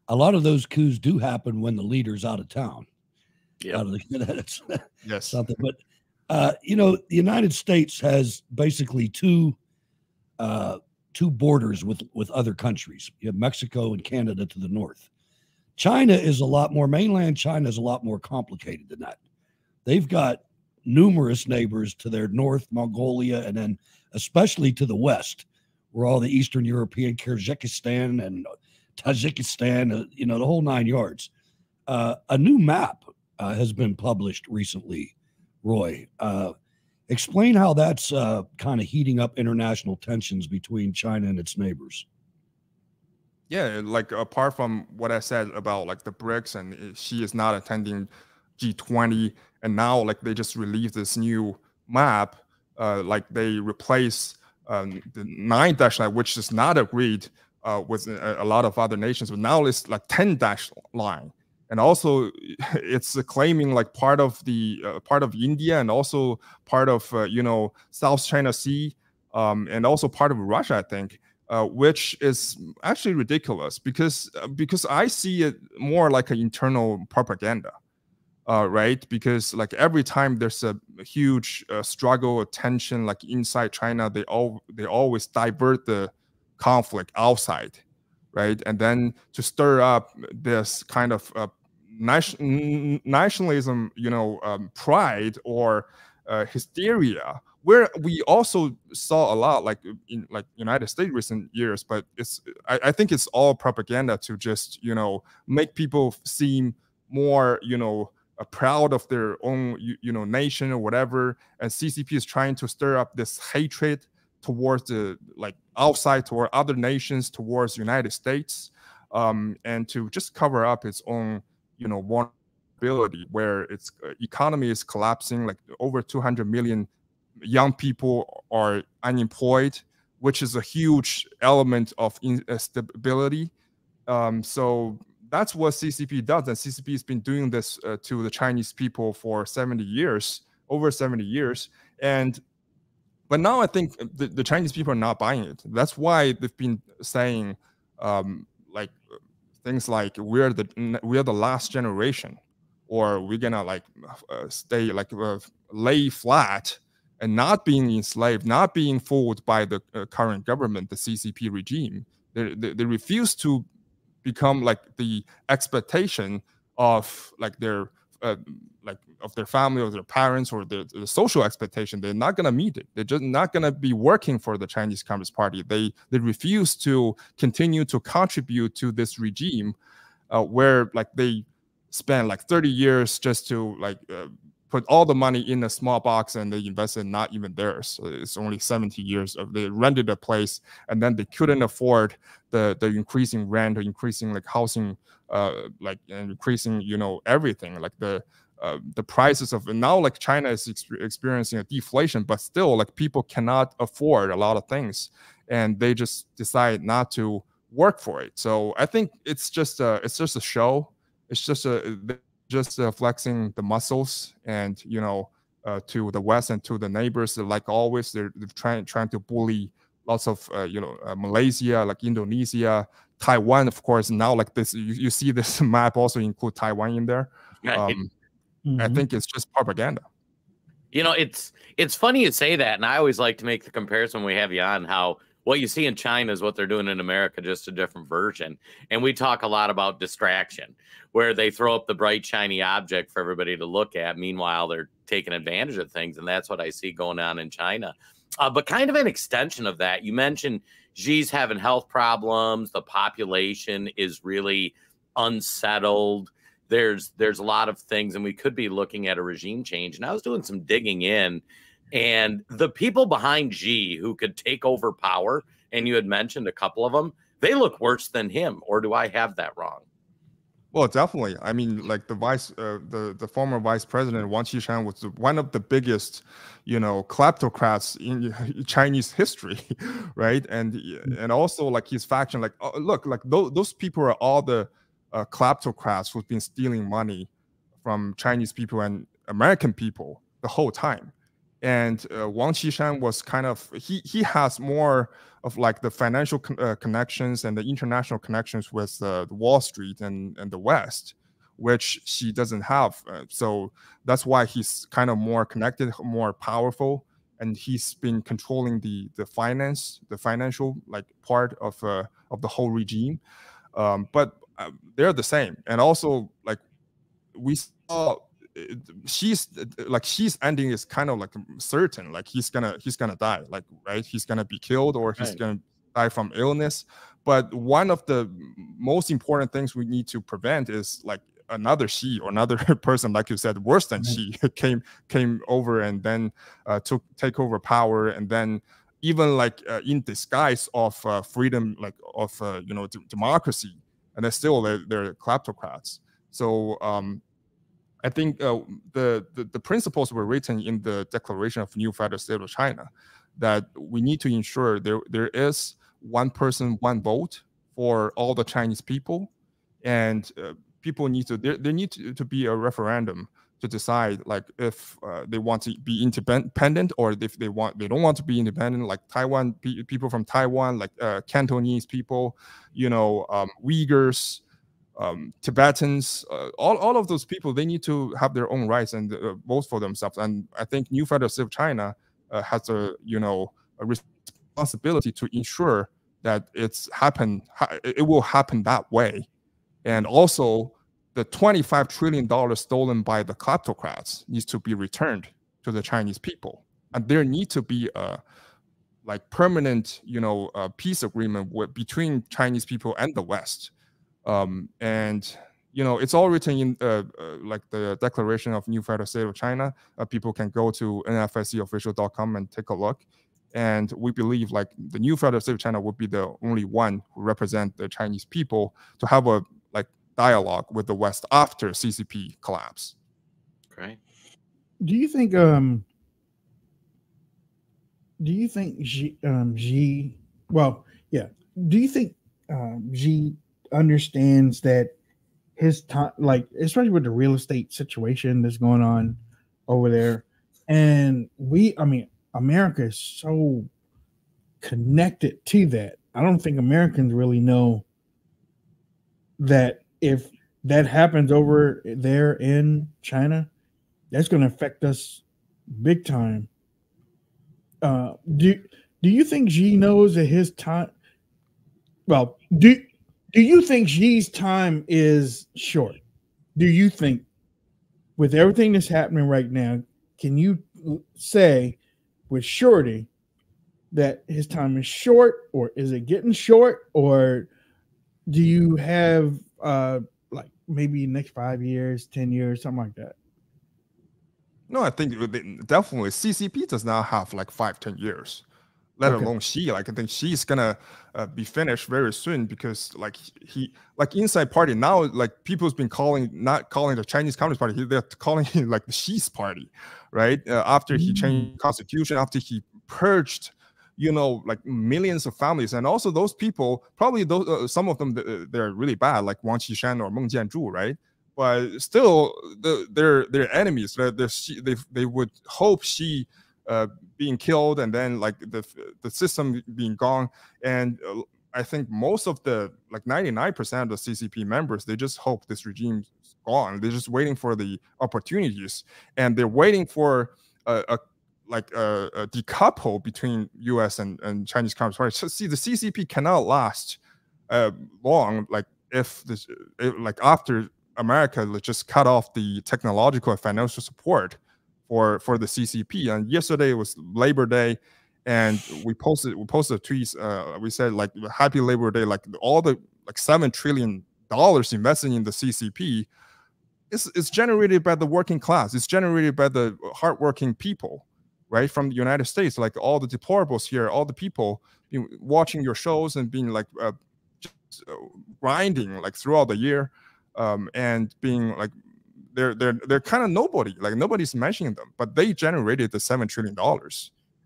a lot of those coups do happen when the leader's out of town. Yeah, that's yes, something, but. The United States has basically two borders with other countries. You have Mexico and Canada to the north. China is a lot more, mainland China is a lot more complicated than that. They've got numerous neighbors to their north, Mongolia, and then especially to the west, where all the Eastern European, Kyrgyzstan and Tajikistan, the whole nine yards. A new map has been published recently. Roy, explain how that's kind of heating up international tensions between China and its neighbors. Yeah, apart from what I said about the BRICS, and she is not attending G20, and now they just released this new map, they replace the 9-line, which is not agreed with a lot of other nations, but now it's 10-line. And also, it's claiming part of India, and also part of South China Sea, and also part of Russia, I think, which is actually ridiculous, because I see it more like an internal propaganda. right? Because like every time there's a huge struggle or tension like inside China, they always divert the conflict outside, right? And then to stir up this kind of nationalism, you know, pride or hysteria, where we also saw a lot like in like United States recent years. But it's I think it's all propaganda to just, you know, make people seem more, you know, proud of their own, you know, nation or whatever. And CCP is trying to stir up this hatred towards the like outside, toward other nations, towards United States, and to just cover up its own, you know, vulnerability, where its economy is collapsing. Like over 200 million young people are unemployed, which is a huge element of instability. So that's what CCP does, and CCP has been doing this to the Chinese people for 70 years, over 70 years. And but now I think the Chinese people are not buying it. That's why they've been saying like things like we are the last generation, or we're gonna like stay like lay flat and not being enslaved, not being fooled by the current government, the CCP regime. They refuse to become like the expectation of like of their family or their parents or the social expectation. They're not gonna meet it. They're just not gonna be working for the Chinese Communist Party. They refuse to continue to contribute to this regime, where like they spend like 30 years just to like put all the money in a small box, and they invested not even theirs. So it's only 70 years of they rented a place, and then they couldn't afford the increasing rent or increasing like housing, like and increasing, you know, everything, like the prices of. And now like China is experiencing a deflation, but still like people cannot afford a lot of things, and they just decide not to work for it. So I think it's just a show. It's just a flexing the muscles, and you know, to the West and to the neighbors. Like always, they're trying to bully lots of you know, Malaysia, like Indonesia, Taiwan, of course. Now like this, you see this map also include Taiwan in there. I think it's just propaganda. You know, it's funny you say that, and I always like to make the comparison when we have you on, how what you see in China is what they're doing in America, just a different version. And we talk a lot about distraction, where they throw up the bright, shiny object for everybody to look at. Meanwhile, they're taking advantage of things. And that's what I see going on in China. But kind of an extension of that, you mentioned Xi's having health problems. The population is really unsettled. There's a lot of things, and we could be looking at a regime change. And I was doing some digging in, and the people behind Xi who could take over power, and you had mentioned a couple of them, they look worse than him. Or do I have that wrong? Well, definitely. I mean, like the former vice president, Wang Qishan, was one of the biggest, you know, kleptocrats in Chinese history, right? And also like his faction, like, oh, look, like those people are all the kleptocrats who've been stealing money from Chinese people and American people the whole time. And Wang Qishan was kind of, he has more of like the financial connections and the international connections with the Wall Street and the West, which Xi doesn't have. So that's why he's kind of more connected, more powerful, and he's been controlling the financial like part of the whole regime. But they're the same. And also like we saw, Xi's ending is kind of like certain, like he's gonna die, like, right, he's gonna be killed, or he's gonna die from illness. But one of the most important things we need to prevent is like another Xi, or another person, like you said, worse than Xi came over and then take over power, and then even like in disguise of freedom, like of you know, democracy, and they're still kleptocrats. So I think the principles were written in the Declaration of New Federal State of China, that we need to ensure there is one person, one vote for all the Chinese people, and people need to there needs to be a referendum to decide like if they want to be independent, or if they don't want to be independent, like Taiwan people from Taiwan, like Cantonese people, you know, Uyghurs. Tibetans, all of those people, they need to have their own rights and vote for themselves. And I think New Federal State of China has a, you know, a responsibility to ensure that it will happen that way. And also the $25 trillion stolen by the kleptocrats needs to be returned to the Chinese people. And there need to be a permanent, you know, peace agreement between Chinese people and the West. And, you know, it's all written in like the Declaration of New Federal State of China. People can go to nfscofficial.com and take a look. And we believe like the New Federal State of China would be the only one who represent the Chinese people to have a dialogue with the West after CCP collapse. Great. Do you think Xi understands that his time, especially with the real estate situation that's going on over there, and America is so connected to that. I don't think Americans really know that if that happens over there in China, that's going to affect us big time. Do you think Xi knows that his time? Well, do you think Xi's time is short? Do you think, with everything that's happening right now, can you say with surety that his time is short, or is it getting short, or do you have like maybe next 5 years, 10 years, something like that? No, I think definitely CCP does not have like 5, 10 years, let alone Xi. I think she's gonna be finished very soon, because like inside party now, people's been not calling the Chinese Communist Party, they're calling it like the Xi's party, right? After he changed the constitution, after he purged, you know, millions of families, and also those people, probably those some of them, they're really bad, like Wang Qishan or Meng Jianzhu, right? But still, they're enemies. They would hope Xi being killed and then the system being gone. And I think most of the 99% of the CCP members, they just hope this regime's gone. They're just waiting for the opportunities, and they're waiting for a decouple between U.S. and Chinese Communist Party. So see, the CCP cannot last long. After America just cut off the technological and financial support for the CCP. And yesterday was Labor Day, and we posted tweets. We said Happy Labor Day. All the $7 trillion invested in the CCP, it's generated by the working class. It's generated by the hardworking people, right, from the United States. All the deplorables here, all the people watching your shows and being just grinding throughout the year. And being they're kind of nobody, nobody's mentioning them, but they generated the $7 trillion,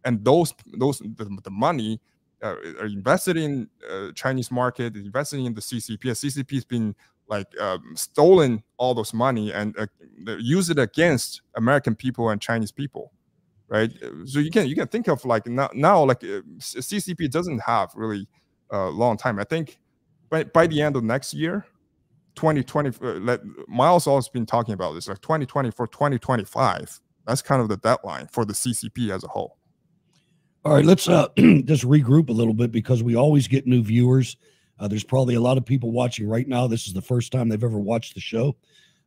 and the money are invested in Chinese market, invested in the CCP. CCP's been stolen all those money and use it against American people and Chinese people, right? So you can think of CCP doesn't have really a long time. I think by the end of next year, 2020, Miles always been talking about this, 2024, 2025. That's kind of the deadline for the CCP as a whole. All right, let's just regroup a little bit, because we always get new viewers. There's probably a lot of people watching right now. This is the first time they've ever watched the show.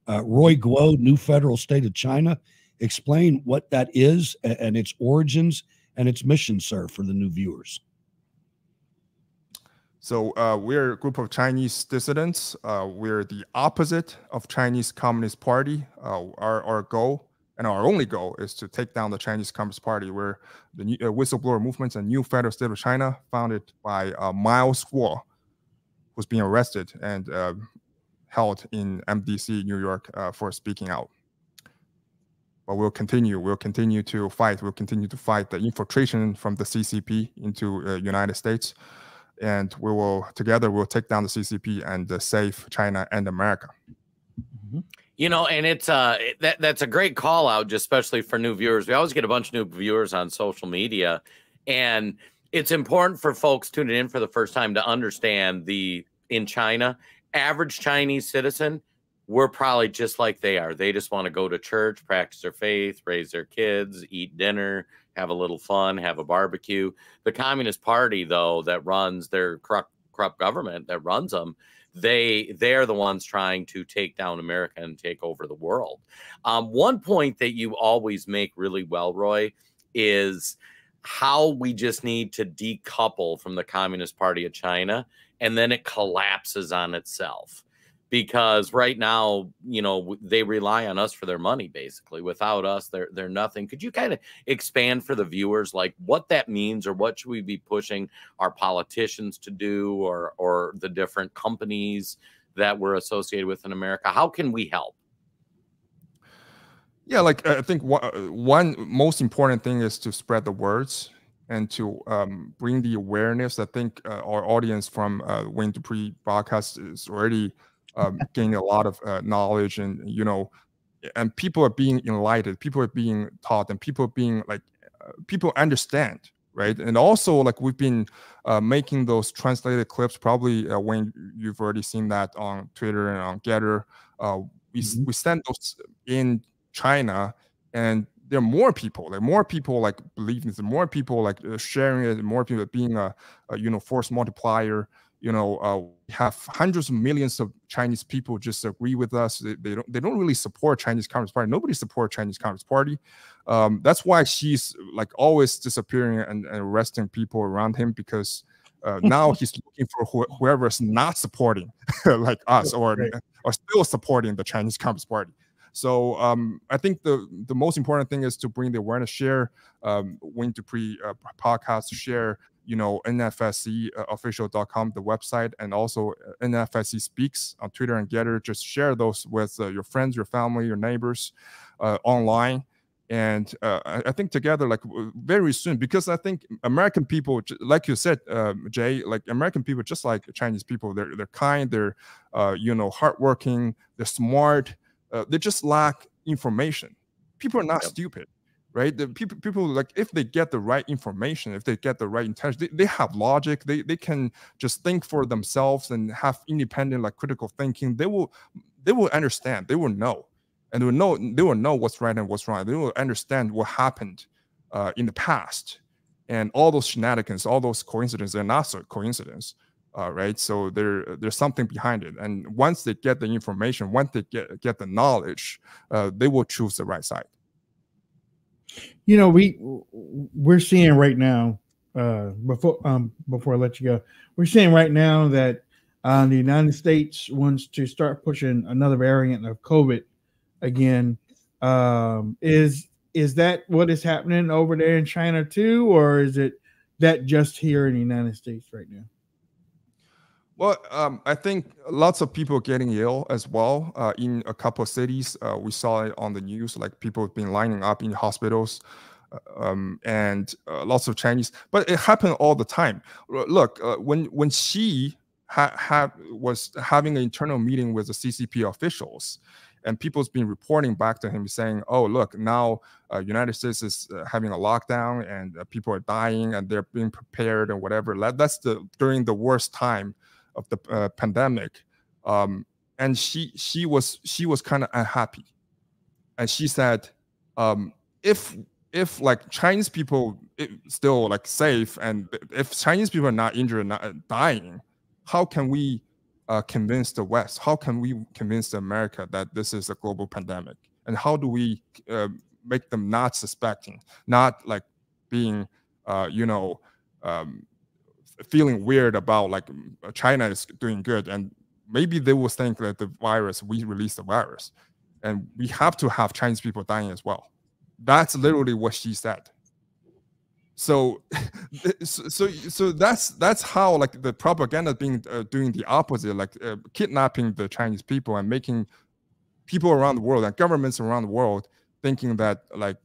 Roy Guo, New Federal State of China. Explain what that is and its origins and its mission, sir, for the new viewers. So we're a group of Chinese dissidents. We're the opposite of Chinese Communist Party. Our goal, and our only goal, is to take down the Chinese Communist Party. We're the whistleblower movement, a New Federal State of China, founded by Miles Guo, who's being arrested and held in MDC, New York, for speaking out. But we'll continue. We'll continue to fight. We'll continue to fight the infiltration from the CCP into the United States. And we will, together, we'll take down the CCP and save China and America. You know, and it's that's a great call out, especially for new viewers. We always get a bunch of new viewers on social media, and it's important for folks tuning in for the first time to understand in China average Chinese citizen, we're probably just like they are. They just want to go to church, practice their faith, raise their kids, eat dinner, have a little fun, have a barbecue. The Communist Party, though, that runs their corrupt government that runs them, they're the ones trying to take down America and take over the world. One point that you always make really well, Roy, is how we just need to decouple from the Communist Party of China, and then it collapses on itself. Because right now, you know, they rely on us for their money, basically. Without us, they're nothing. Could you kind of expand for the viewers, like what that means, or what should we be pushing our politicians to do, or the different companies that we're associated with in America? How can we help? Yeah, like I think one most important thing is to spread the words and to bring the awareness. I think our audience from Wayne Dupree broadcast is already gaining a lot of knowledge, and you know, and people are being enlightened, people are being taught, and people are being like, people understand, right? And also, like, we've been making those translated clips. Probably Wayne, you've already seen that on Twitter and on Getter. We send those in China, and there are more people. There are more people like believing this. There are more people like sharing it. There are more people being a you know, force multiplier. You know, we have hundreds of millions of Chinese people just agree with us. They don't really support Chinese Communist Party. Nobody supports Chinese Communist Party. That's why she's like always disappearing and arresting people around him, because now he's looking for whoever's not supporting like us, or right, or still supporting the Chinese Communist Party. So I think the most important thing is to bring the awareness, share Wayne Dupree podcast, share, you know, NFSCofficial.com, the website, and also NFSC Speaks on Twitter and Getter. Just share those with your friends, your family, your neighbors online. And I think together, like very soon, because I think American people, like you said, Jay, like American people, just like Chinese people, they're kind, they're, you know, hardworking, they're smart. They just lack information. People are not stupid. Right, the people like, if they get the right information, if they get the right intelligence, they have logic. They can just think for themselves and have independent, like, critical thinking. They will understand. They will know, and they will know what's right and what's wrong. They will understand what happened in the past, and all those shenanigans, all those coincidences are not so coincidence. Right, so there's something behind it. And once they get the information, once they get the knowledge, they will choose the right side. You know, we're seeing right now, before I let you go, we're seeing right now that the United States wants to start pushing another variant of COVID again. Is that what is happening over there in China too, or is it that just here in the United States right now? Well, I think lots of people getting ill as well in a couple of cities. We saw it on the news, like people have been lining up in hospitals and lots of Chinese. But it happened all the time. Look, when Xi was having an internal meeting with the CCP officials, and people's been reporting back to him saying, oh, look, now United States is having a lockdown, and people are dying, and they're being prepared and whatever. That's during the worst time of the pandemic, and she was kind of unhappy, and she said, if like Chinese people still like safe, and if Chinese people are not injured, not dying, how can we convince the West? How can we convince America that this is a global pandemic? And how do we make them not suspecting, not like being, you know, feeling weird about like China is doing good, and maybe they will think that the virus, we release the virus, and we have to have Chinese people dying as well. That's literally what she said. So that's how like the propaganda being doing the opposite, like kidnapping the Chinese people and making people around the world and governments around the world thinking that like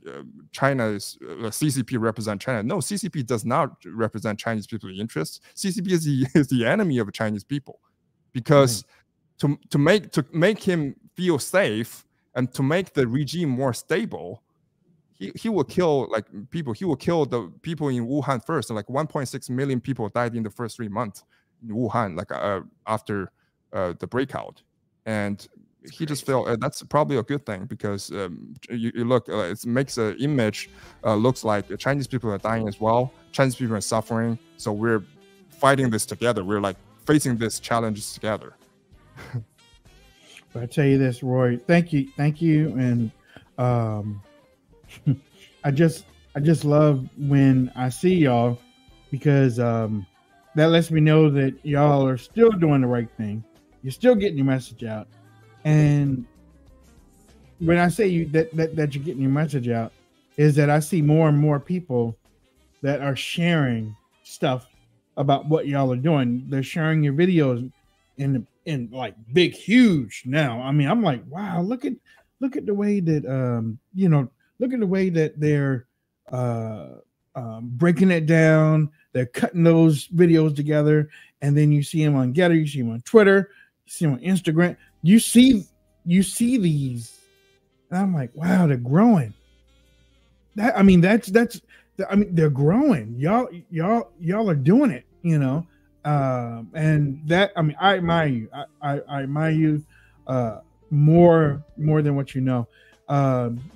China is CCP represent China. No, CCP does not represent Chinese people's interests. CCP is the enemy of Chinese people, because to make him feel safe and to make the regime more stable, he will kill like people. He will kill the people in Wuhan first. And like 1.6 million people died in the first 3 months in Wuhan, like after the breakout, and it's he crazy. Just felt that's probably a good thing, because you look, it makes the image looks like Chinese people are dying as well, Chinese people are suffering, so we're fighting this together, we're like facing this challenge together. But I tell you this, Roy, thank you, and I just love when I see y'all, because that lets me know that y'all are still doing the right thing. You're still getting your message out. And when I say you that you're getting your message out, is that I see more and more people that are sharing stuff about what y'all are doing. They're sharing your videos in like big, huge now. I mean, I'm like, wow, look at the way that look at the way that they're breaking it down. They're cutting those videos together, and then you see them on Getter, you see them on Twitter, you see them on Instagram. You see these, and I'm like, wow, they're growing. They're growing. Y'all are doing it, you know. And that, I mean, I admire you. I admire you more than what you know.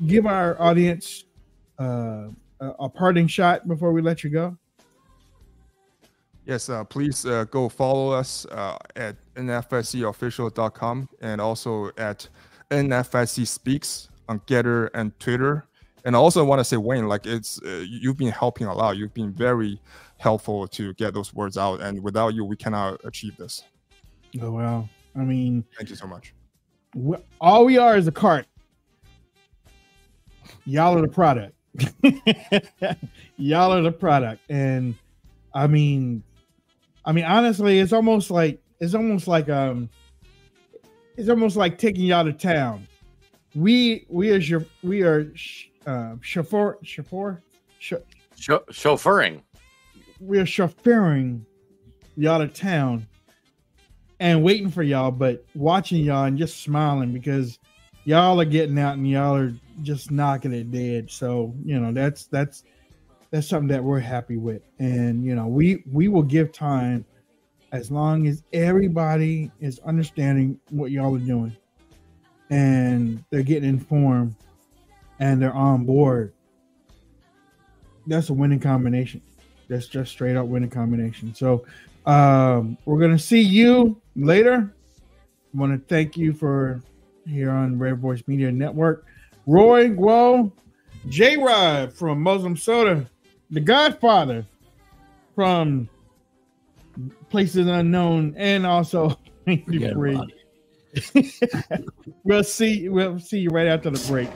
Give our audience a parting shot before we let you go. Yes, please go follow us at nfscofficial.com, and also at NFSC Speaks on Getter and Twitter. And I also want to say, Wayne, like, it's you've been helping a lot. You've been very helpful to get those words out, and without you, we cannot achieve this. Oh, wow. I mean, thank you so much. All we are is a cart. Y'all are the product. Y'all are the product. And I mean, honestly, it's almost like taking y'all to town. We are chauffeuring y'all to town and waiting for y'all, but watching y'all and just smiling, because y'all are getting out and y'all are just knocking it dead. So, you know, that's something that we're happy with. And, you know, we will give time as long as everybody is understanding what y'all are doing, and they're getting informed, and they're on board. That's a winning combination. That's just straight up winning combination. So we're going to see you later. I want to thank you for here on Red Voice Media Network. Roy Guo, J-Rod from Muslim Soda, The Godfather from Places Unknown, and also Wayne Dupree. We'll see you right after the break.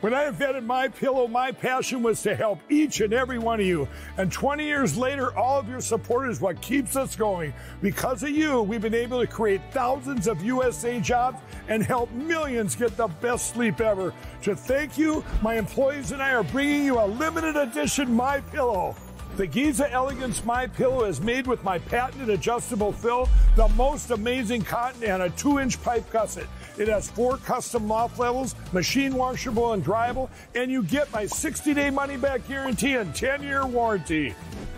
When I invented MyPillow, my passion was to help each and every one of you. And 20 years later, all of your support is what keeps us going. Because of you, we've been able to create thousands of USA jobs and help millions get the best sleep ever. To thank you, my employees and I are bringing you a limited edition MyPillow. The Giza Elegance My Pillow is made with my patented adjustable fill, the most amazing cotton, and a 2-inch pipe gusset. It has 4 custom loft levels, machine washable and dryable, and you get my 60-day money-back guarantee and 10-year warranty.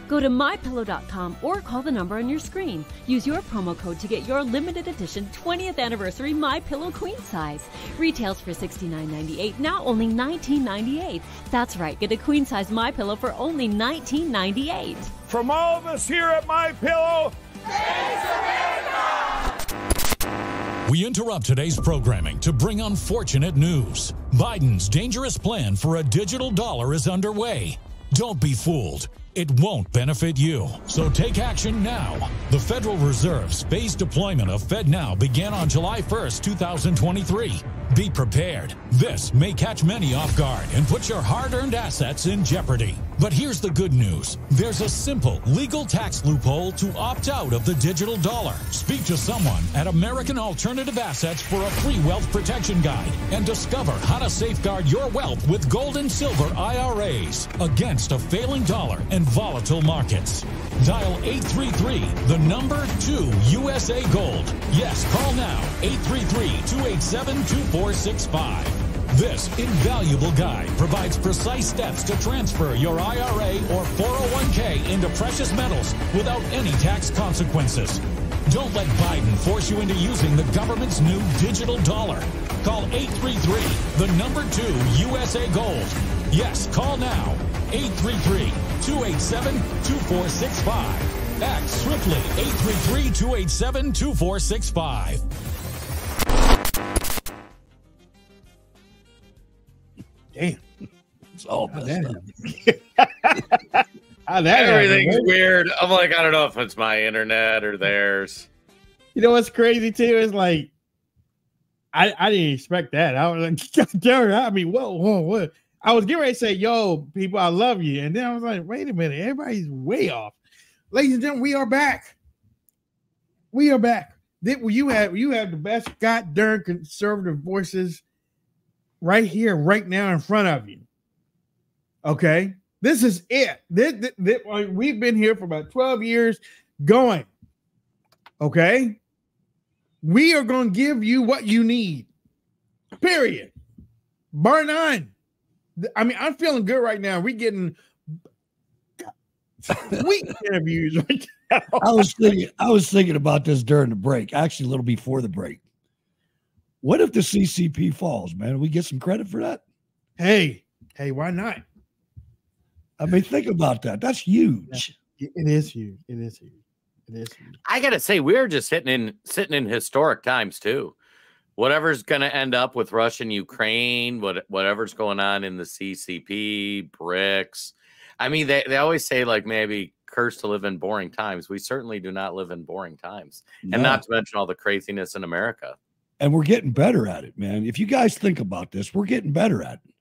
Go to mypillow.com or call the number on your screen. Use your promo code to get your limited edition 20th anniversary My Pillow queen size. Retails for $69.98, now only $19.98. That's right, get a queen size My Pillow for only $19.98. From all of us here at My Pillow, thanks America! We interrupt today's programming to bring unfortunate news. Biden's dangerous plan for a digital dollar is underway. Don't be fooled. It won't benefit you. So take action now. The Federal Reserve's phased deployment of FedNow began on July 1st, 2023. Be prepared. This may catch many off guard and put your hard-earned assets in jeopardy. But here's the good news. There's a simple legal tax loophole to opt out of the digital dollar. Speak to someone at American Alternative Assets for a free wealth protection guide and discover how to safeguard your wealth with gold and silver IRAs against a failing dollar and volatile markets. Dial 833, the number 2 USA Gold. Yes, call now, 833-287-2465. This invaluable guide provides precise steps to transfer your IRA or 401k into precious metals without any tax consequences. Don't let Biden force you into using the government's new digital dollar. Call 833, the number 2 USA Gold. Yes, call now. 833-287-2465. Act swiftly. 833-287-2465. Damn. It's all messed up. Everything's weird. I'm like, I don't know if it's my internet or theirs. You know what's crazy too is like, I didn't expect that. I was like, I mean, whoa. I was getting ready to say, yo, people, I love you. And then I was like, wait a minute, everybody's way off. Ladies and gentlemen, we are back. We are back. You have the best goddamn conservative voices right here, right now in front of you. Okay? This is it. We've been here for about 12 years going. Okay? We are going to give you what you need. Period. Bar none. I mean, I'm feeling good right now. We're getting sweet interviews right now. I was thinking about this during the break. Actually, a little before the break. What if the CCP falls, man? We get some credit for that? Hey, why not? I mean, think about that. That's huge. Yeah, it is huge. It is huge. It is huge. I gotta say, we're just sitting in historic times too. Whatever's going to end up with Russia and Ukraine, whatever's going on in the CCP, BRICS. I mean, they always say, like, maybe cursed to live in boring times. We certainly do not live in boring times. No. And not to mention all the craziness in America. And we're getting better at it, man. If you guys think about this, we're getting better at it.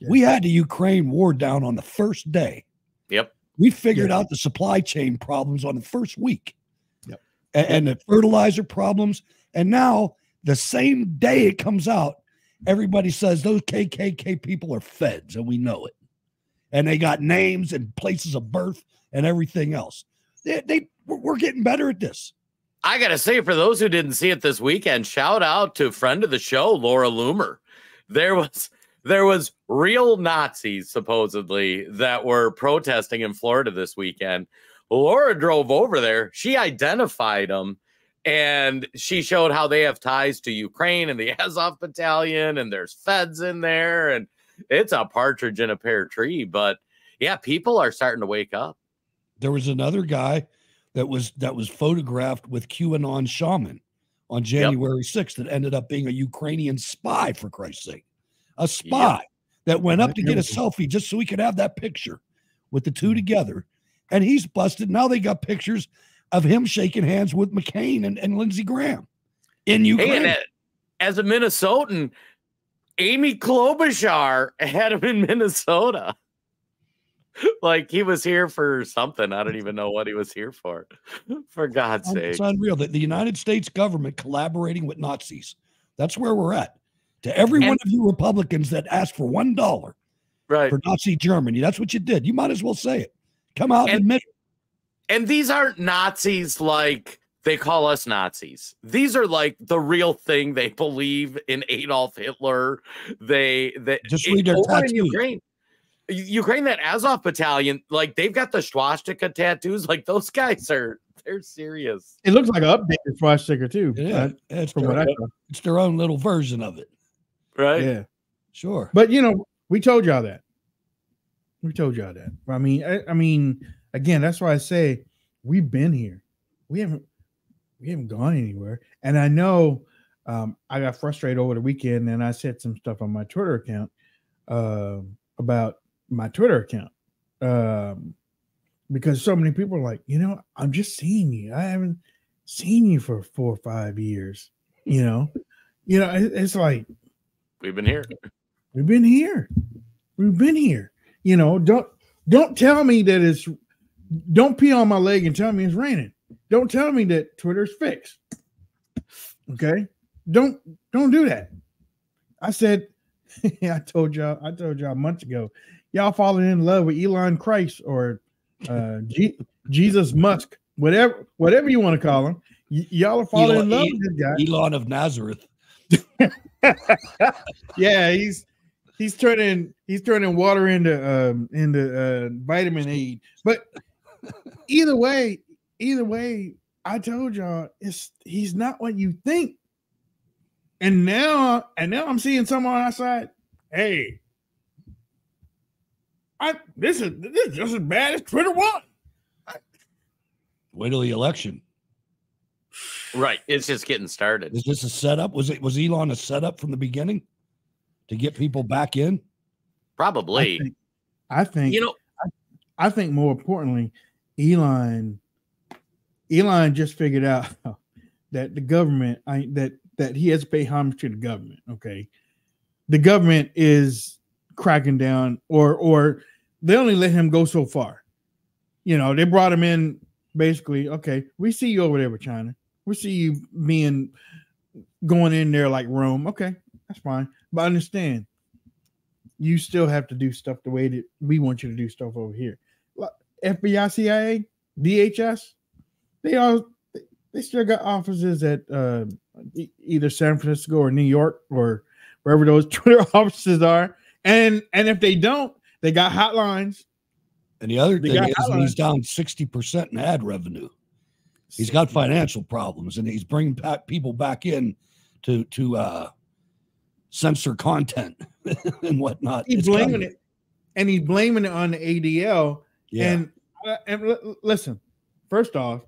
Yes. We had the Ukraine war down on the first day. Yep. We figured out the supply chain problems on the first week. Yep. And the fertilizer problems. And now, the same day it comes out, everybody says those KKK people are feds, and we know it. And they got names and places of birth and everything else. We're getting better at this. I got to say, for those who didn't see it this weekend, shout out to friend of the show, Laura Loomer. There was real Nazis, supposedly, that were protesting in Florida this weekend. Laura drove over there. She identified them. And she showed how they have ties to Ukraine and the Azov battalion, and there's feds in there, and it's a partridge in a pear tree. But yeah, people are starting to wake up. There was another guy that was photographed with QAnon shaman on January 6th that ended up being a Ukrainian spy, for Christ's sake, a spy that went up to get a selfie just so he could have that picture with the two together. And he's busted. Now they got pictures of him shaking hands with McCain and Lindsey Graham in Ukraine. Hey, as a Minnesotan, Amy Klobuchar had him in Minnesota. Like, he was here for something. I don't even know what he was here for. For God's sake. It's unreal that the United States government collaborating with Nazis. That's where we're at. To every one of you Republicans that asked for $1 for Nazi Germany, that's what you did. You might as well say it. Come out and admit it. And these aren't Nazis like they call us Nazis. These are like the real thing. They believe in Adolf Hitler. They just read their tattoos. Ukraine, that Azov battalion, like they've got the swastika tattoos. Like those guys they're serious. It looks like an updated swastika too. Yeah, it's their own little version of it. Right? Yeah, sure. But you know, we told y'all that. We told y'all that. I mean, I mean. Again, that's why I say we've been here. We haven't gone anywhere. And I know I got frustrated over the weekend, and I said some stuff on my Twitter account because so many people are like, you know, I'm just seeing you. I haven't seen you for 4 or 5 years. You know, it's like we've been here. We've been here. We've been here. You know, don't tell me that it's. Don't pee on my leg and tell me it's raining. Don't tell me that Twitter's fixed. Okay? Don't do that. I said, I told y'all months ago, y'all falling in love with Elon Christ or Jesus Musk, whatever you want to call him. Y'all are falling in love with this guy. Elon of Nazareth. Yeah, he's turning water into vitamin aid. But either way, I told y'all he's not what you think. And now I'm seeing someone outside. Hey, this is just as bad as Twitter one. Wait till the election. Right, it's just getting started. Is this a setup? Was Elon a setup from the beginning to get people back in? Probably. I think you know. I think more importantly, Elon just figured out that the government that he has to pay homage to the government. Okay, the government is cracking down, or they only let him go so far. You know, they brought him in. Basically, okay, we see you over there with China. We see you going in there like Rome. Okay, that's fine. But understand, you still have to do stuff the way that we want you to do stuff over here. FBI, CIA, DHS, they still got offices at either San Francisco or New York or wherever those Twitter offices are. And if they don't, they got hotlines. And the other thing is he's down 60% in ad revenue. He's got financial problems, and he's bringing people back in to censor content and whatnot. He's blaming it, and he's blaming it on the ADL. Yeah. And listen, first off,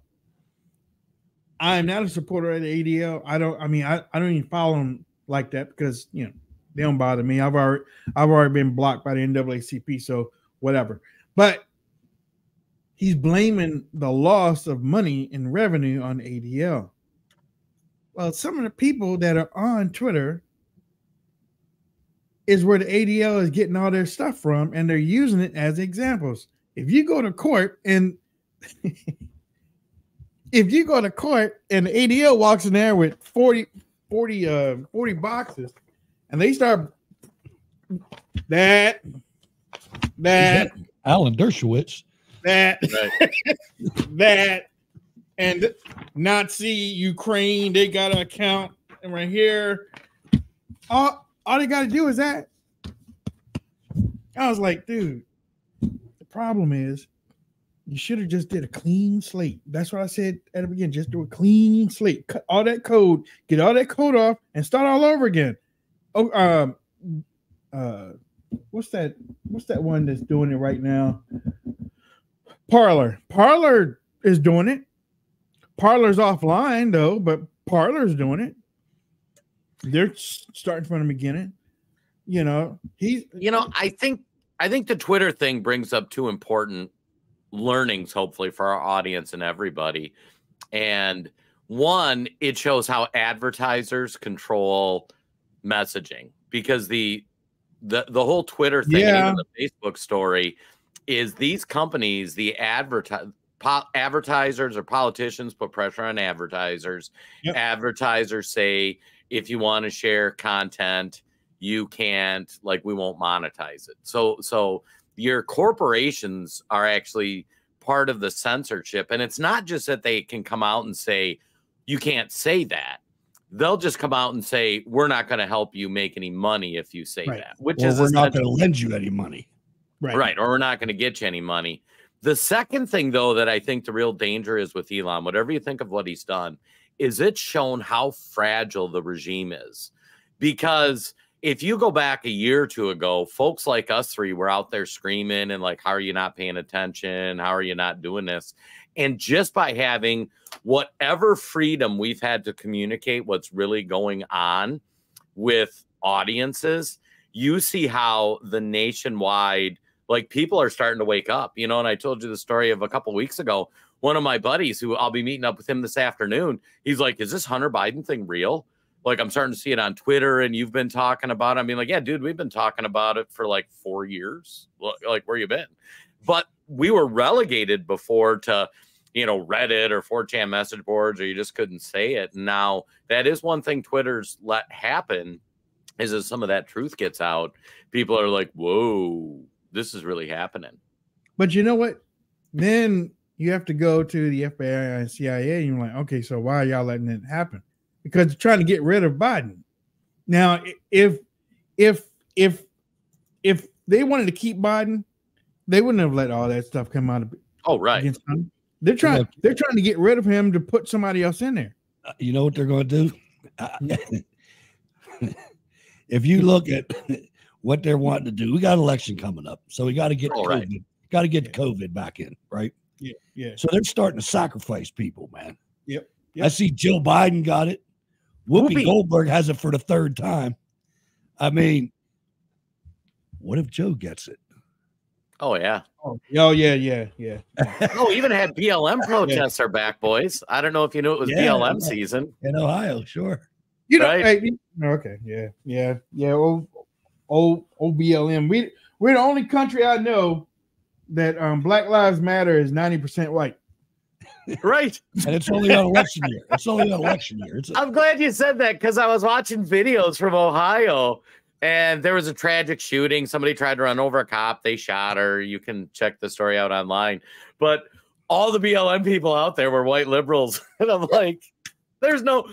I am not a supporter of the ADL. I don't even follow them like that because you know they don't bother me. I've already been blocked by the NAACP, so whatever. But he's blaming the loss of money and revenue on ADL. Well, some of the people that are on Twitter is where the ADL is getting all their stuff from, and they're using it as examples. If you go to court and the ADL walks in there with 40 boxes, and they start that. Alan Dershowitz. That and Nazi Ukraine, they got an account and right here. All they gotta do is that. I was like, dude, the problem is you should have just did a clean slate. That's what I said at the beginning. Just do a clean slate. Cut all that code, get all that code off, and start all over again. Oh, What's that one that's doing it right now? Parler. Parler is doing it. Parler's offline though, but Parler's doing it. They're starting from the beginning. You know, I think the Twitter thing brings up two important learnings, hopefully, for our audience and everybody. And one, it shows how advertisers control messaging, because the whole Twitter thing, yeah, and even the Facebook story is these companies, the advertisers or politicians put pressure on advertisers. Yep. Advertisers say, if you want to share content, you can't, like, we won't monetize it. So your corporations are actually part of the censorship. And it's not just that they can come out and say, you can't say that. They'll just come out and say, we're not going to help you make any money if you say that, which is, we're not going to lend you any money. Right. Or we're not going to get you any money. The second thing, though, that I think the real danger is with Elon, whatever you think of what he's done, is it's shown how fragile the regime is. Because if you go back a year or two ago, folks like us three were out there screaming and like, how are you not paying attention? How are you not doing this? And just by having whatever freedom we've had to communicate what's really going on with audiences, you see how the nationwide, like, people are starting to wake up, you know. And I told you the story of a couple of weeks ago, one of my buddies who I'll be meeting up with him this afternoon, he's like, is this Hunter Biden thing real? Like, I'm starting to see it on Twitter, and you've been talking about it. I mean, like, yeah, dude, we've been talking about it for like 4 years. Like, where you been? But we were relegated before to, you know, Reddit or 4chan message boards, or you just couldn't say it. Now, that is one thing Twitter's let happen, is as some of that truth gets out, people are like, whoa, this is really happening. But you know what? Then you have to go to the FBI and CIA, and you're like, okay, so why are y'all letting it happen? Because they're trying to get rid of Biden. Now, if they wanted to keep Biden, they wouldn't have let all that stuff come out of. Oh, right. Against him. They're trying. They're trying to get rid of him to put somebody else in there. You know what they're going to do? If you look at what they're wanting to do, we got an election coming up, so we got to get COVID back in, right? Yeah, yeah. So they're starting to sacrifice people, man. Yep. I see Joe Biden got it. Whoopi Goldberg has it for the third time. I mean, what if Joe gets it? Oh, yeah. Oh, yeah. Oh, even had BLM protests are back, boys. I don't know if you knew it was BLM season. In Ohio, sure. You know, okay. Old BLM. We're the only country I know that Black Lives Matter is 90% white. Right. And it's only on election year. I'm glad you said that, because I was watching videos from Ohio and there was a tragic shooting. Somebody tried to run over a cop. They shot her. You can check the story out online. But all the BLM people out there were white liberals. And I'm like, there's no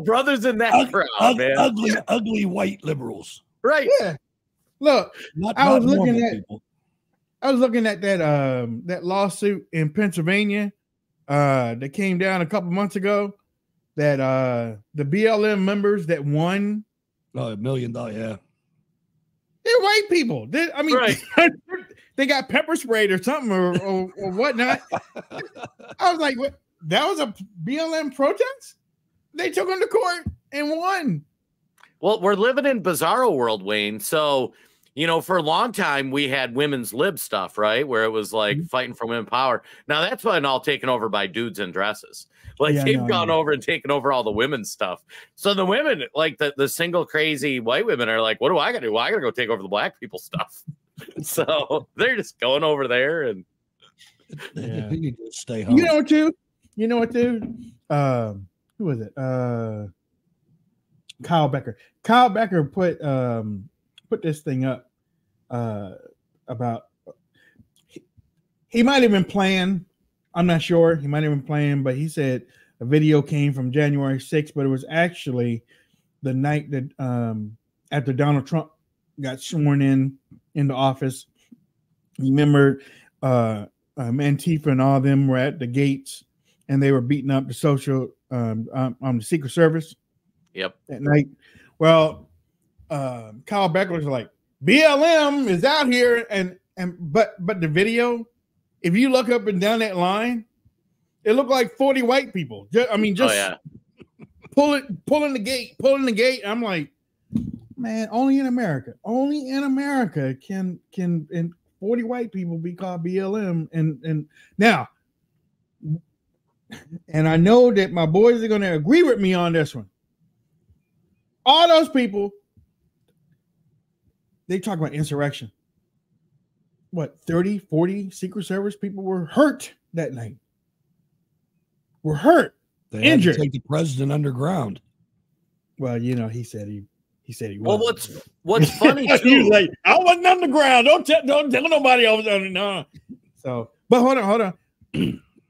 brothers in that crowd, man. Ugly white liberals. Right. Yeah. Look, I was looking at that that lawsuit in Pennsylvania that came down a couple months ago that the BLM members that won $1 million, they're white people. They got pepper sprayed or something or whatnot. I was like, what? That was a BLM protest? They took them to court and won. Well, we're living in bizarro world, Wayne. So, you know, for a long time, we had women's lib stuff, right? Where it was like fighting for women power. Now that's been all taken over by dudes in dresses. Like they've gone over and taken over all the women's stuff. So the women, like the single crazy white women are like, what do I got to do? Well, I got to go take over the black people stuff. So they're just going over there and you need to stay home. You know what, dude? Who was it? Kyle Becker. Kyle Becker put this thing up about he might have been playing. I'm not sure. He might have been playing, but he said a video came from January 6th, but it was actually the night that after Donald Trump got sworn in the office. You remember Antifa and all them were at the gates and they were beating up the social on the Secret Service. Yep. At night. Well, Kyle Becker was like, BLM is out here, but the video, if you look up and down that line, it looked like 40 white people. Pulling the gate. I'm like, man, only in America can 40 white people be called BLM. And now, and I know that my boys are going to agree with me on this one. All those people, they talk about insurrection. What, 30, 40 Secret Service people were hurt that night? Were hurt, they injured. Had to take the president underground. Well, you know, he said he. Well, what's funny? He was like, I wasn't underground. Don't tell nobody I was under. No. So, but hold on.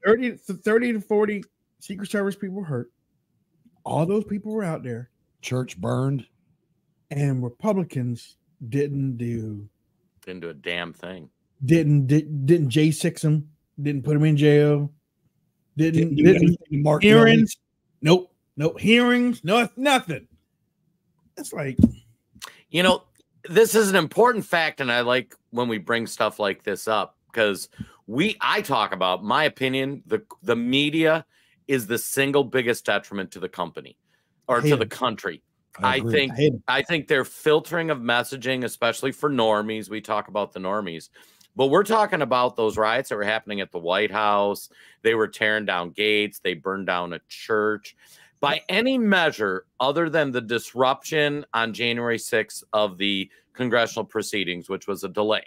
30 to 40 Secret Service people hurt. All those people were out there. Church burned, and Republicans didn't do a damn thing. Didn't J6 them? Didn't put them in jail? Didn't mark hearings? Nope. No hearings. No nothing. It's like, you know, this is an important fact, and I like when we bring stuff like this up because I talk about my opinion. The media is the single biggest detriment to the company. Or to the country. I think their filtering of messaging, especially for normies, we talk about the normies, but we're talking about those riots that were happening at the White House. They were tearing down gates. They burned down a church. By any measure, other than the disruption on January 6th of the congressional proceedings, which was a delay.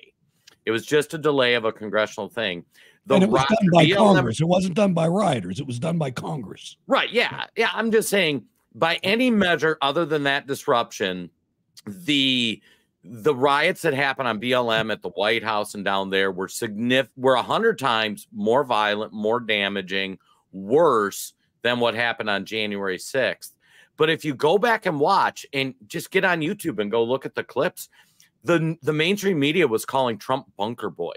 It was just a delay of a congressional thing. And it was done by Congress. It wasn't done by rioters. It was done by Congress. Right, yeah. Yeah, I'm just saying, by any measure other than that disruption, the riots that happened on BLM at the White House and down there were significant, were 100 times more violent, more damaging, worse than what happened on January 6th. But if you go back and watch and just get on YouTube and go look at the clips, the mainstream media was calling Trump bunker boy.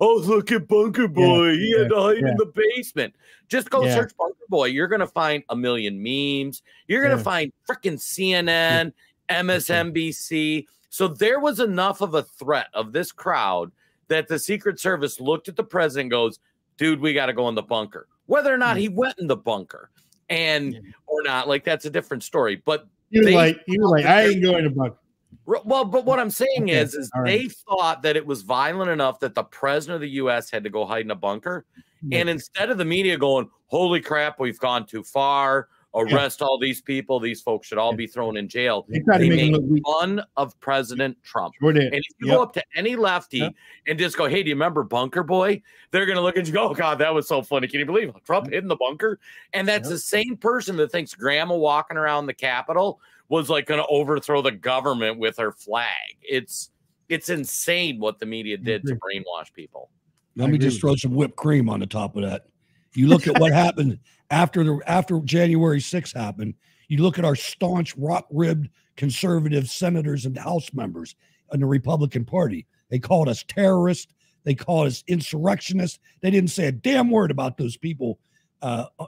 Oh, look at bunker boy. He had to hide in the basement. Just go search bunker boy. You're going to find a million memes. You're going to find freaking CNN, MSNBC. So there was enough of a threat of this crowd that the Secret Service looked at the president and goes, dude, we got to go in the bunker. Whether or not he went in the bunker and or not, like, that's a different story. But you're like, I ain't going to bunker. Well, but what I'm saying is they thought that it was violent enough that the president of the U.S. had to go hide in a bunker. And instead of the media going, holy crap, we've gone too far, arrest all these people, these folks should all be thrown in jail, they made fun of President Trump. Sure did. And if you go up to any lefty and just go, hey, do you remember bunker boy? They're going to look at you and go, oh, God, that was so funny. Can you believe Trump hid in the bunker? And that's the same person that thinks grandma walking around the Capitol was like going to overthrow the government with her flag. It's insane what the media did to brainwash people. Let me just throw some whipped cream on the top of that. You look at what happened after January 6th happened. You look at our staunch, rock-ribbed conservative senators and House members in the Republican Party. They called us terrorists. They called us insurrectionists. They didn't say a damn word about those people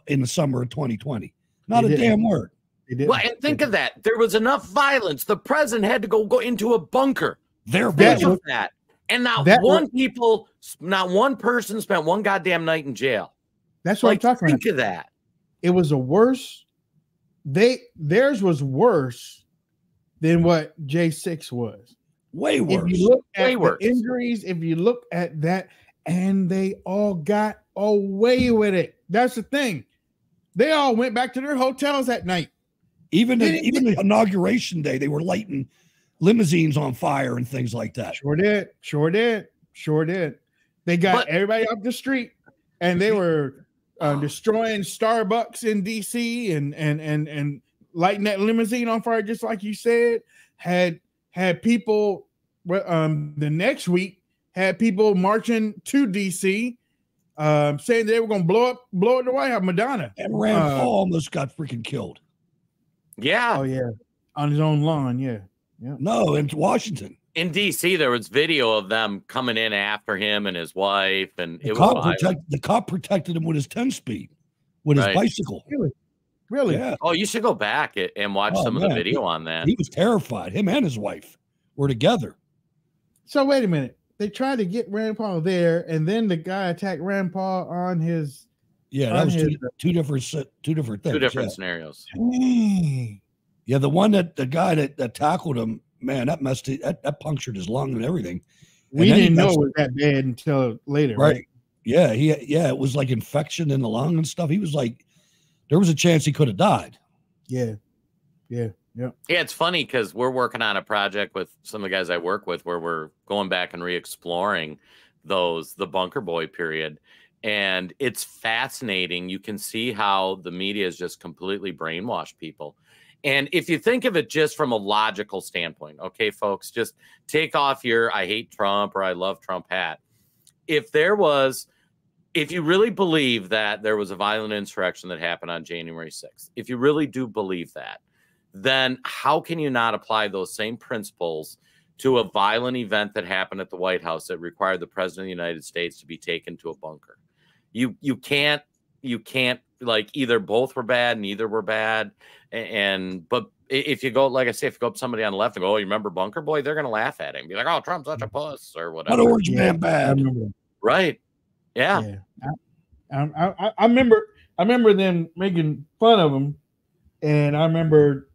in the summer of 2020. Not a damn word. Well, and think of that. There was enough violence. The president had to go into a bunker. Think of that. And not one person spent one goddamn night in jail. That's what I'm talking about. Think of that. It was a worse. Theirs was worse than what J6 was. Way worse. If you look at the injuries, if you look at that, and they all got away with it. That's the thing. They all went back to their hotels that night. Even the inauguration day, they were lighting limousines on fire and things like that. Sure did. They got everybody off the street, and they were destroying Starbucks in DC and lighting that limousine on fire, just like you said. Had people the next week had people marching to DC. Saying they were going to blow up the White House. Madonna and Rand Paul almost got freaking killed. Yeah. Oh yeah. On his own lawn. Yeah. Yeah. No, in Washington. In D.C., there was video of them coming in after him and his wife, and the cop protected him with his 10-speed, with his bicycle. Really? Really? Yeah. Oh, you should go back and watch some of the video on that. He was terrified. Him and his wife were together. So wait a minute. They tried to get Rand Paul there, and then the guy attacked Rand Paul on his. Yeah, that was two different things. Two different scenarios. Dang. Yeah, the one that the guy that tackled him, man, that punctured his lung and everything. We didn't know it was that bad until later, right? Yeah, it was like infection in the lung and stuff. He was like, there was a chance he could have died. Yeah, it's funny because we're working on a project with some of the guys I work with where we're going back and re-exploring the bunker boy period. And it's fascinating. You can see how the media has just completely brainwashed people. And if you think of it just from a logical standpoint, okay, folks, just take off your I hate Trump or I love Trump hat. If you really believe that there was a violent insurrection that happened on January 6th, if you really do believe that, then how can you not apply those same principles to a violent event that happened at the White House that required the president of the United States to be taken to a bunker? You can't like either both were bad, neither were bad. But if you go, like I say, if you go up somebody on the left and go, oh, you remember bunker boy? They're going to laugh at him. Be like, oh, Trump's such a puss or whatever. What orange man bad. Right. Yeah. I remember them making fun of him. And I remember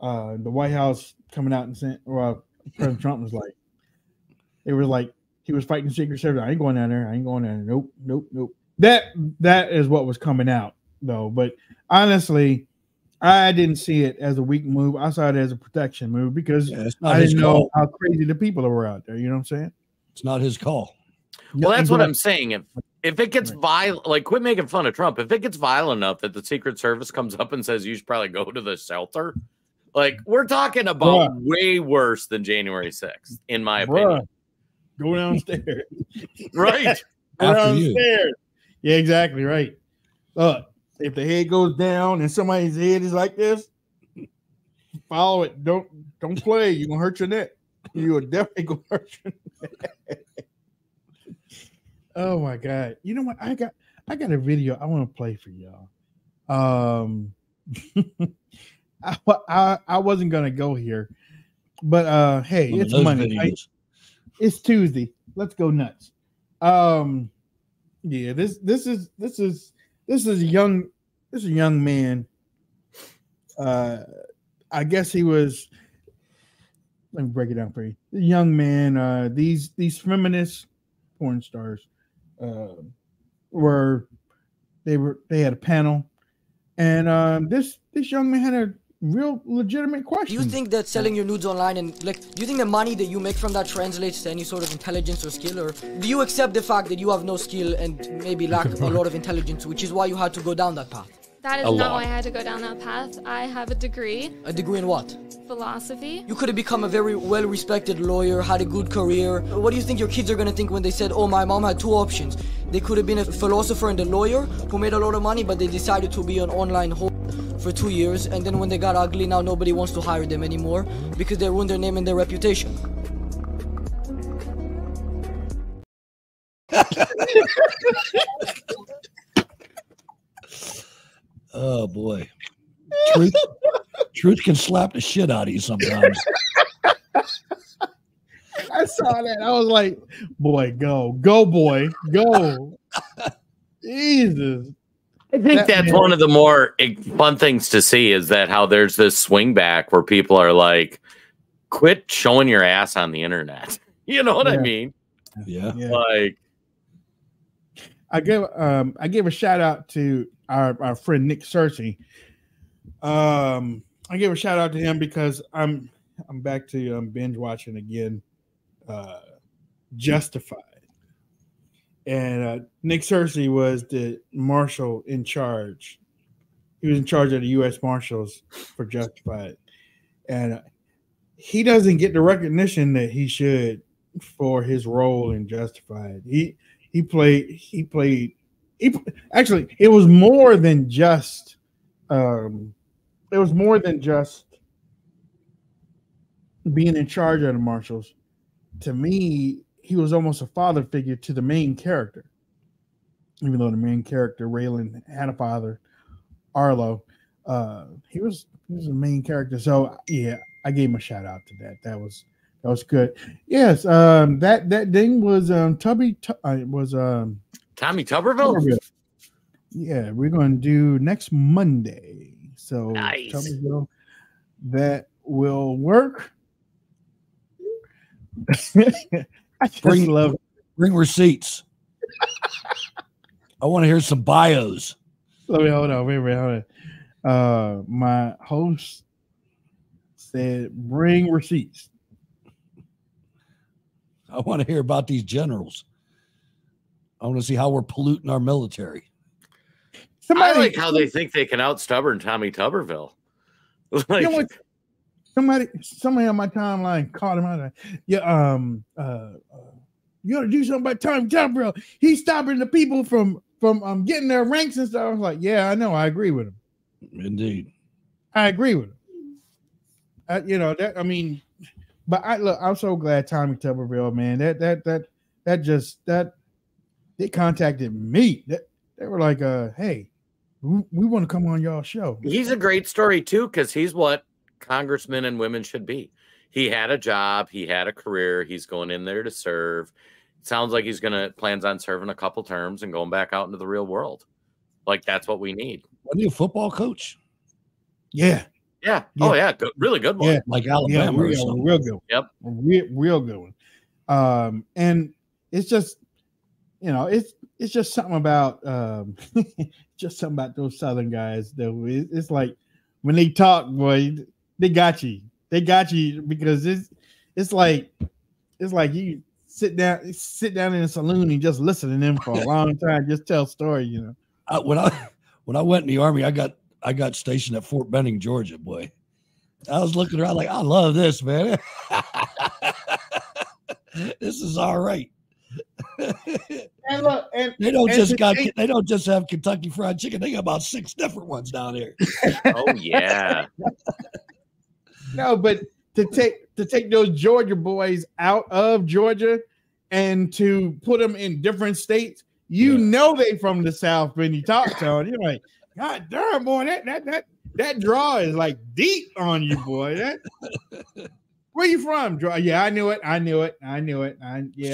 the White House coming out and saying, well, President Trump was like, it was like he was fighting Secret Service. I ain't going down there. I ain't going down there. Nope, nope, nope. That is what was coming out, though. But honestly, I didn't see it as a weak move. I saw it as a protection move because I didn't know how crazy the people that were out there. You know what I'm saying? It's not his call. Well, that's what I'm saying. If it gets violent, like quit making fun of Trump. If it gets violent enough that the Secret Service comes up and says you should probably go to the shelter, like we're talking about way worse than January 6th, in my opinion. Go downstairs. Right. Go downstairs. Yeah, exactly right. If the head goes down and somebody's head is like this, follow it. Don't play. You're going to hurt your neck. You are definitely going to hurt your neck. Oh, my God. You know what? I got a video I want to play for y'all. I wasn't going to go here. But hey, it's Monday. It's Tuesday. Let's go nuts. Yeah, this is a young man. I guess he was. Let me break it down for you. The young man, these feminist porn stars, they had a panel, and this young man had a real legitimate question. Do you think that selling your nudes online and do you think the money that you make from that translates to any sort of intelligence or skill, or do you accept the fact that you have no skill and maybe lack a lot of intelligence, which is why you had to go down that path? That is not why I had to go down that path. I have a degree. A degree in what? Philosophy. You could have become a very well-respected lawyer, had a good career. What do you think your kids are going to think when they said, oh, my mom had two options? They could have been a philosopher and a lawyer who made a lot of money, but they decided to be an online whore for 2 years. And then when they got ugly, now nobody wants to hire them anymore because they ruined their name and their reputation. Oh, boy. Truth can slap the shit out of you sometimes. I saw that. I was like, boy, go, boy, go. Jesus. I think that's one of the more fun things to see is that how there's this swing back where people are like, quit showing your ass on the internet. You know what I mean? Yeah. Like, I gave a shout out to our friend Nick Searcy. I gave a shout out to him because I'm back to binge watching again, Justified, and Nick Searcy was the marshal in charge. He was in charge of the U.S. Marshals for Justified, and he doesn't get the recognition that he should for his role in Justified. Actually, it was more than just. It was more than just being in charge of the marshals. To me, he was almost a father figure to the main character, even though the main character Raylan had a father, Arlo. He was the main character. So yeah, I gave him a shout out to that. That was good. Yes, that thing was Tommy Tuberville? Yeah, we're going to do next Monday. So nice. Tuberville, that will work. I bring receipts. I want to hear some bios. Wait, hold on. My host said bring receipts. I want to hear about these generals. I want to see how we're polluting our military. Somebody, I like how they think they can out-stubborn Tommy Tuberville. Like, you know what? Somebody on my timeline caught him out. Yeah, you ought to do something about Tommy Tuberville. He's stopping the people from getting their ranks and stuff. I was like, yeah, I know. I agree with him. Indeed, I agree with him. I'm so glad Tommy Tuberville, man. They contacted me. They were like, hey, we want to come on y'all's show. He's a great story, too, because he's what congressmen and women should be. He had a job. He had a career. He's going in there to serve. It sounds like he's plans on serving a couple terms and going back out into the real world. Like, that's what we need. What are you, a football coach? Yeah. Yeah. Yeah. Oh, yeah. Good, really good one. Yeah. Like Alabama. Yeah, real good one. Yep. Real good one. And it's just, you know, it's just something about those Southern guys, though. It's like when they talk, boy, they got you. They got you because it's like you sit down in a saloon and just listen to them for a long time, just tell story, you know. When I went in the Army, I got stationed at Fort Benning, Georgia, boy. I was looking around like, I love this, man. This is all right. And look, they don't just have Kentucky Fried Chicken. They got about 6 different ones down here. Oh yeah. No, but to take those Georgia boys out of Georgia and to put them in different states, you know they from the South when you talk to them. You're like, God damn, boy, that draw is like deep on you, boy. That where you from, draw? Yeah, I knew it. I knew you.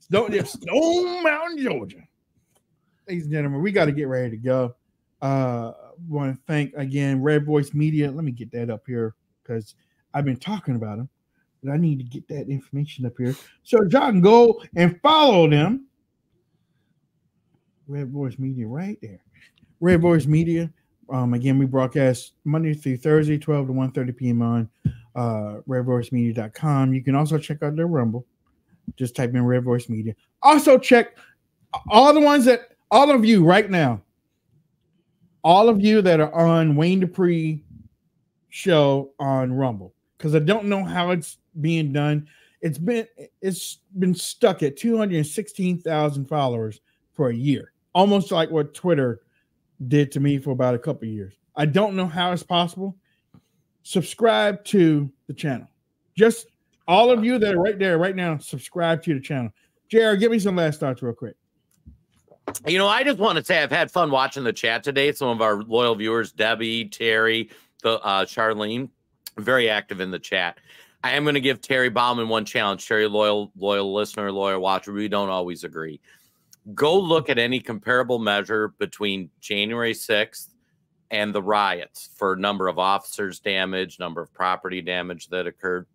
Stone Mountain, Georgia. Ladies and gentlemen, we got to get ready to go. Want to thank again Red Voice Media. Let me get that up here because I've been talking about them, but I need to get that information up here so y'all can go and follow them. Red Voice Media, right there. Red Voice Media. Again, we broadcast Monday through Thursday, 12 to 1:30 p.m. on redvoicemedia.com. You can also check out their Rumble. Just type in Red Voice Media. Also check all the ones that all of you right now, all of you that are on Wayne Dupree show on Rumble, because I don't know how it's being done. It's been stuck at 216,000 followers for a year, almost like what Twitter did to me for about a couple of years. I don't know how it's possible. Subscribe to the channel. Just all of you that are right there right now, subscribe to the channel. JR, give me some last thoughts real quick. You know, I just want to say I've had fun watching the chat today. Some of our loyal viewers, Debbie, Terry, Charlene, very active in the chat. I am going to give Terry Bauman one challenge. Terry, loyal listener, loyal watcher. We don't always agree. Go look at any comparable measure between January 6th and the riots for number of officers damage, number of property damage that occurred.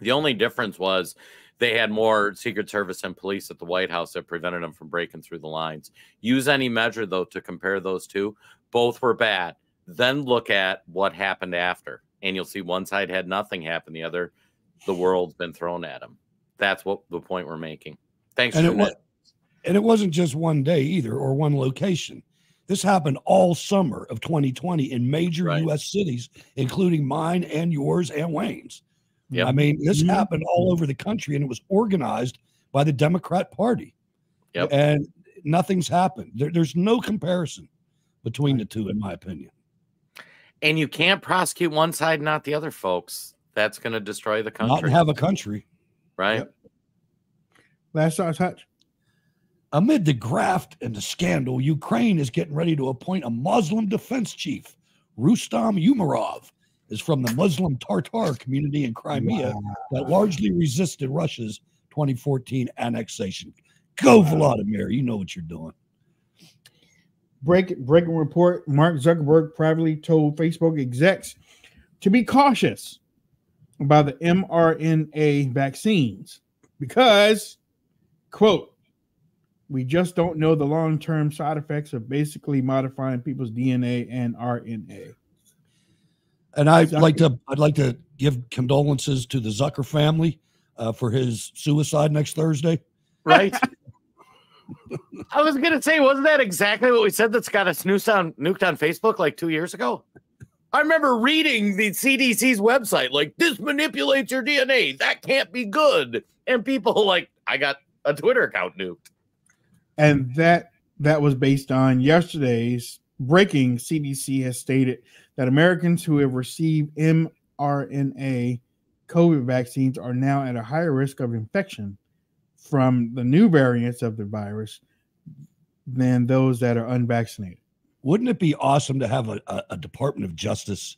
The only difference was they had more Secret Service and police at the White House that prevented them from breaking through the lines. Use any measure, though, to compare those two. Both were bad. Then look at what happened after, and you'll see one side had nothing happen. The other, the world's been thrown at them. That's what the point we're making. Thanks for that. And it wasn't just one day either or one location. This happened all summer of 2020 in major U.S. cities, including mine and yours and Wayne's. Yep. I mean, this happened all over the country, and it was organized by the Democrat Party. Yep. And nothing's happened. There's no comparison between the two, in my opinion. And you can't prosecute one side, not the other, folks. That's going to destroy the country. Not have a country. Right. Yep. Last shot, Hutch. Amid the graft and the scandal, Ukraine is getting ready to appoint a Muslim defense chief. Rustam Umerov is from the Muslim Tatar community in Crimea that largely resisted Russia's 2014 annexation. Go, Vladimir. You know what you're doing. Breaking report. Mark Zuckerberg privately told Facebook execs to be cautious about the mRNA vaccines because, quote, we just don't know the long-term side effects of basically modifying people's DNA and RNA. And I'd like to give condolences to the Zucker family for his suicide next Thursday. Right. I was going to say, wasn't that exactly what we said that's got us nuked on Facebook like 2 years ago? I remember reading the CDC's website, like, this manipulates your DNA. That can't be good. And people like, I got a Twitter account nuked. And that was based on yesterday's breaking. CDC has stated that Americans who have received mRNA COVID vaccines are now at a higher risk of infection from the new variants of the virus than those that are unvaccinated. Wouldn't it be awesome to have a Department of Justice?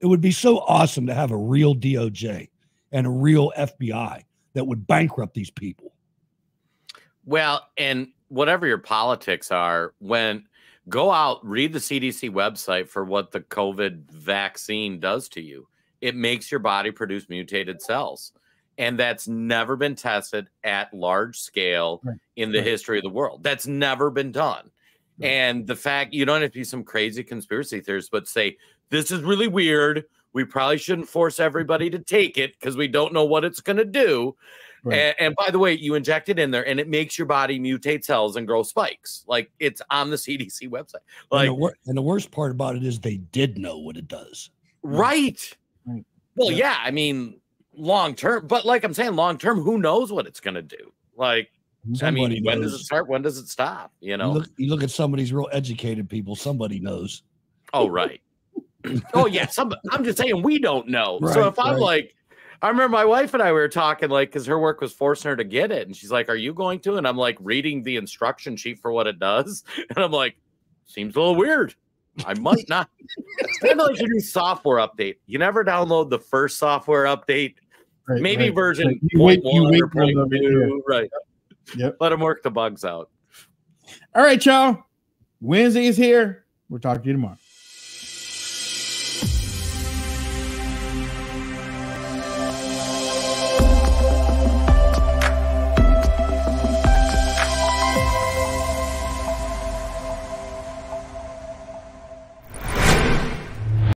It would be so awesome to have a real DOJ and a real FBI that would bankrupt these people. Well, and whatever your politics are, when go out, read the CDC website for what the COVID vaccine does to you. It makes your body produce mutated cells. And that's never been tested at large scale in the history of the world. That's never been done. Right. And the fact you don't have to be some crazy conspiracy theorist, but say, this is really weird. We probably shouldn't force everybody to take it because we don't know what it's going to do. Right. And by the way, you inject it in there and it makes your body mutate cells and grow spikes. Like, it's on the CDC website. Like, and the worst part about it is they did know what it does. Right. Right. Well, yeah, I mean, long term. But like I'm saying, long term, who knows what it's going to do? Like, somebody knows. When does it start? When does it stop? You know, you look at some of these real educated people. Somebody knows. Oh, right. Oh, yeah. I'm just saying we don't know. Right, so if I'm like, I remember my wife and I were talking, like, because her work was forcing her to get it. And she's like, are you going to? And I'm like reading the instruction sheet for what it does. And I'm like, seems a little weird. I must not. It's kind of like your new software update. You never download the first software update. Right, maybe version like you wait or 0.2. Right. Yep. Let them work the bugs out. All right, y'all. Wednesday is here. We'll talk to you tomorrow.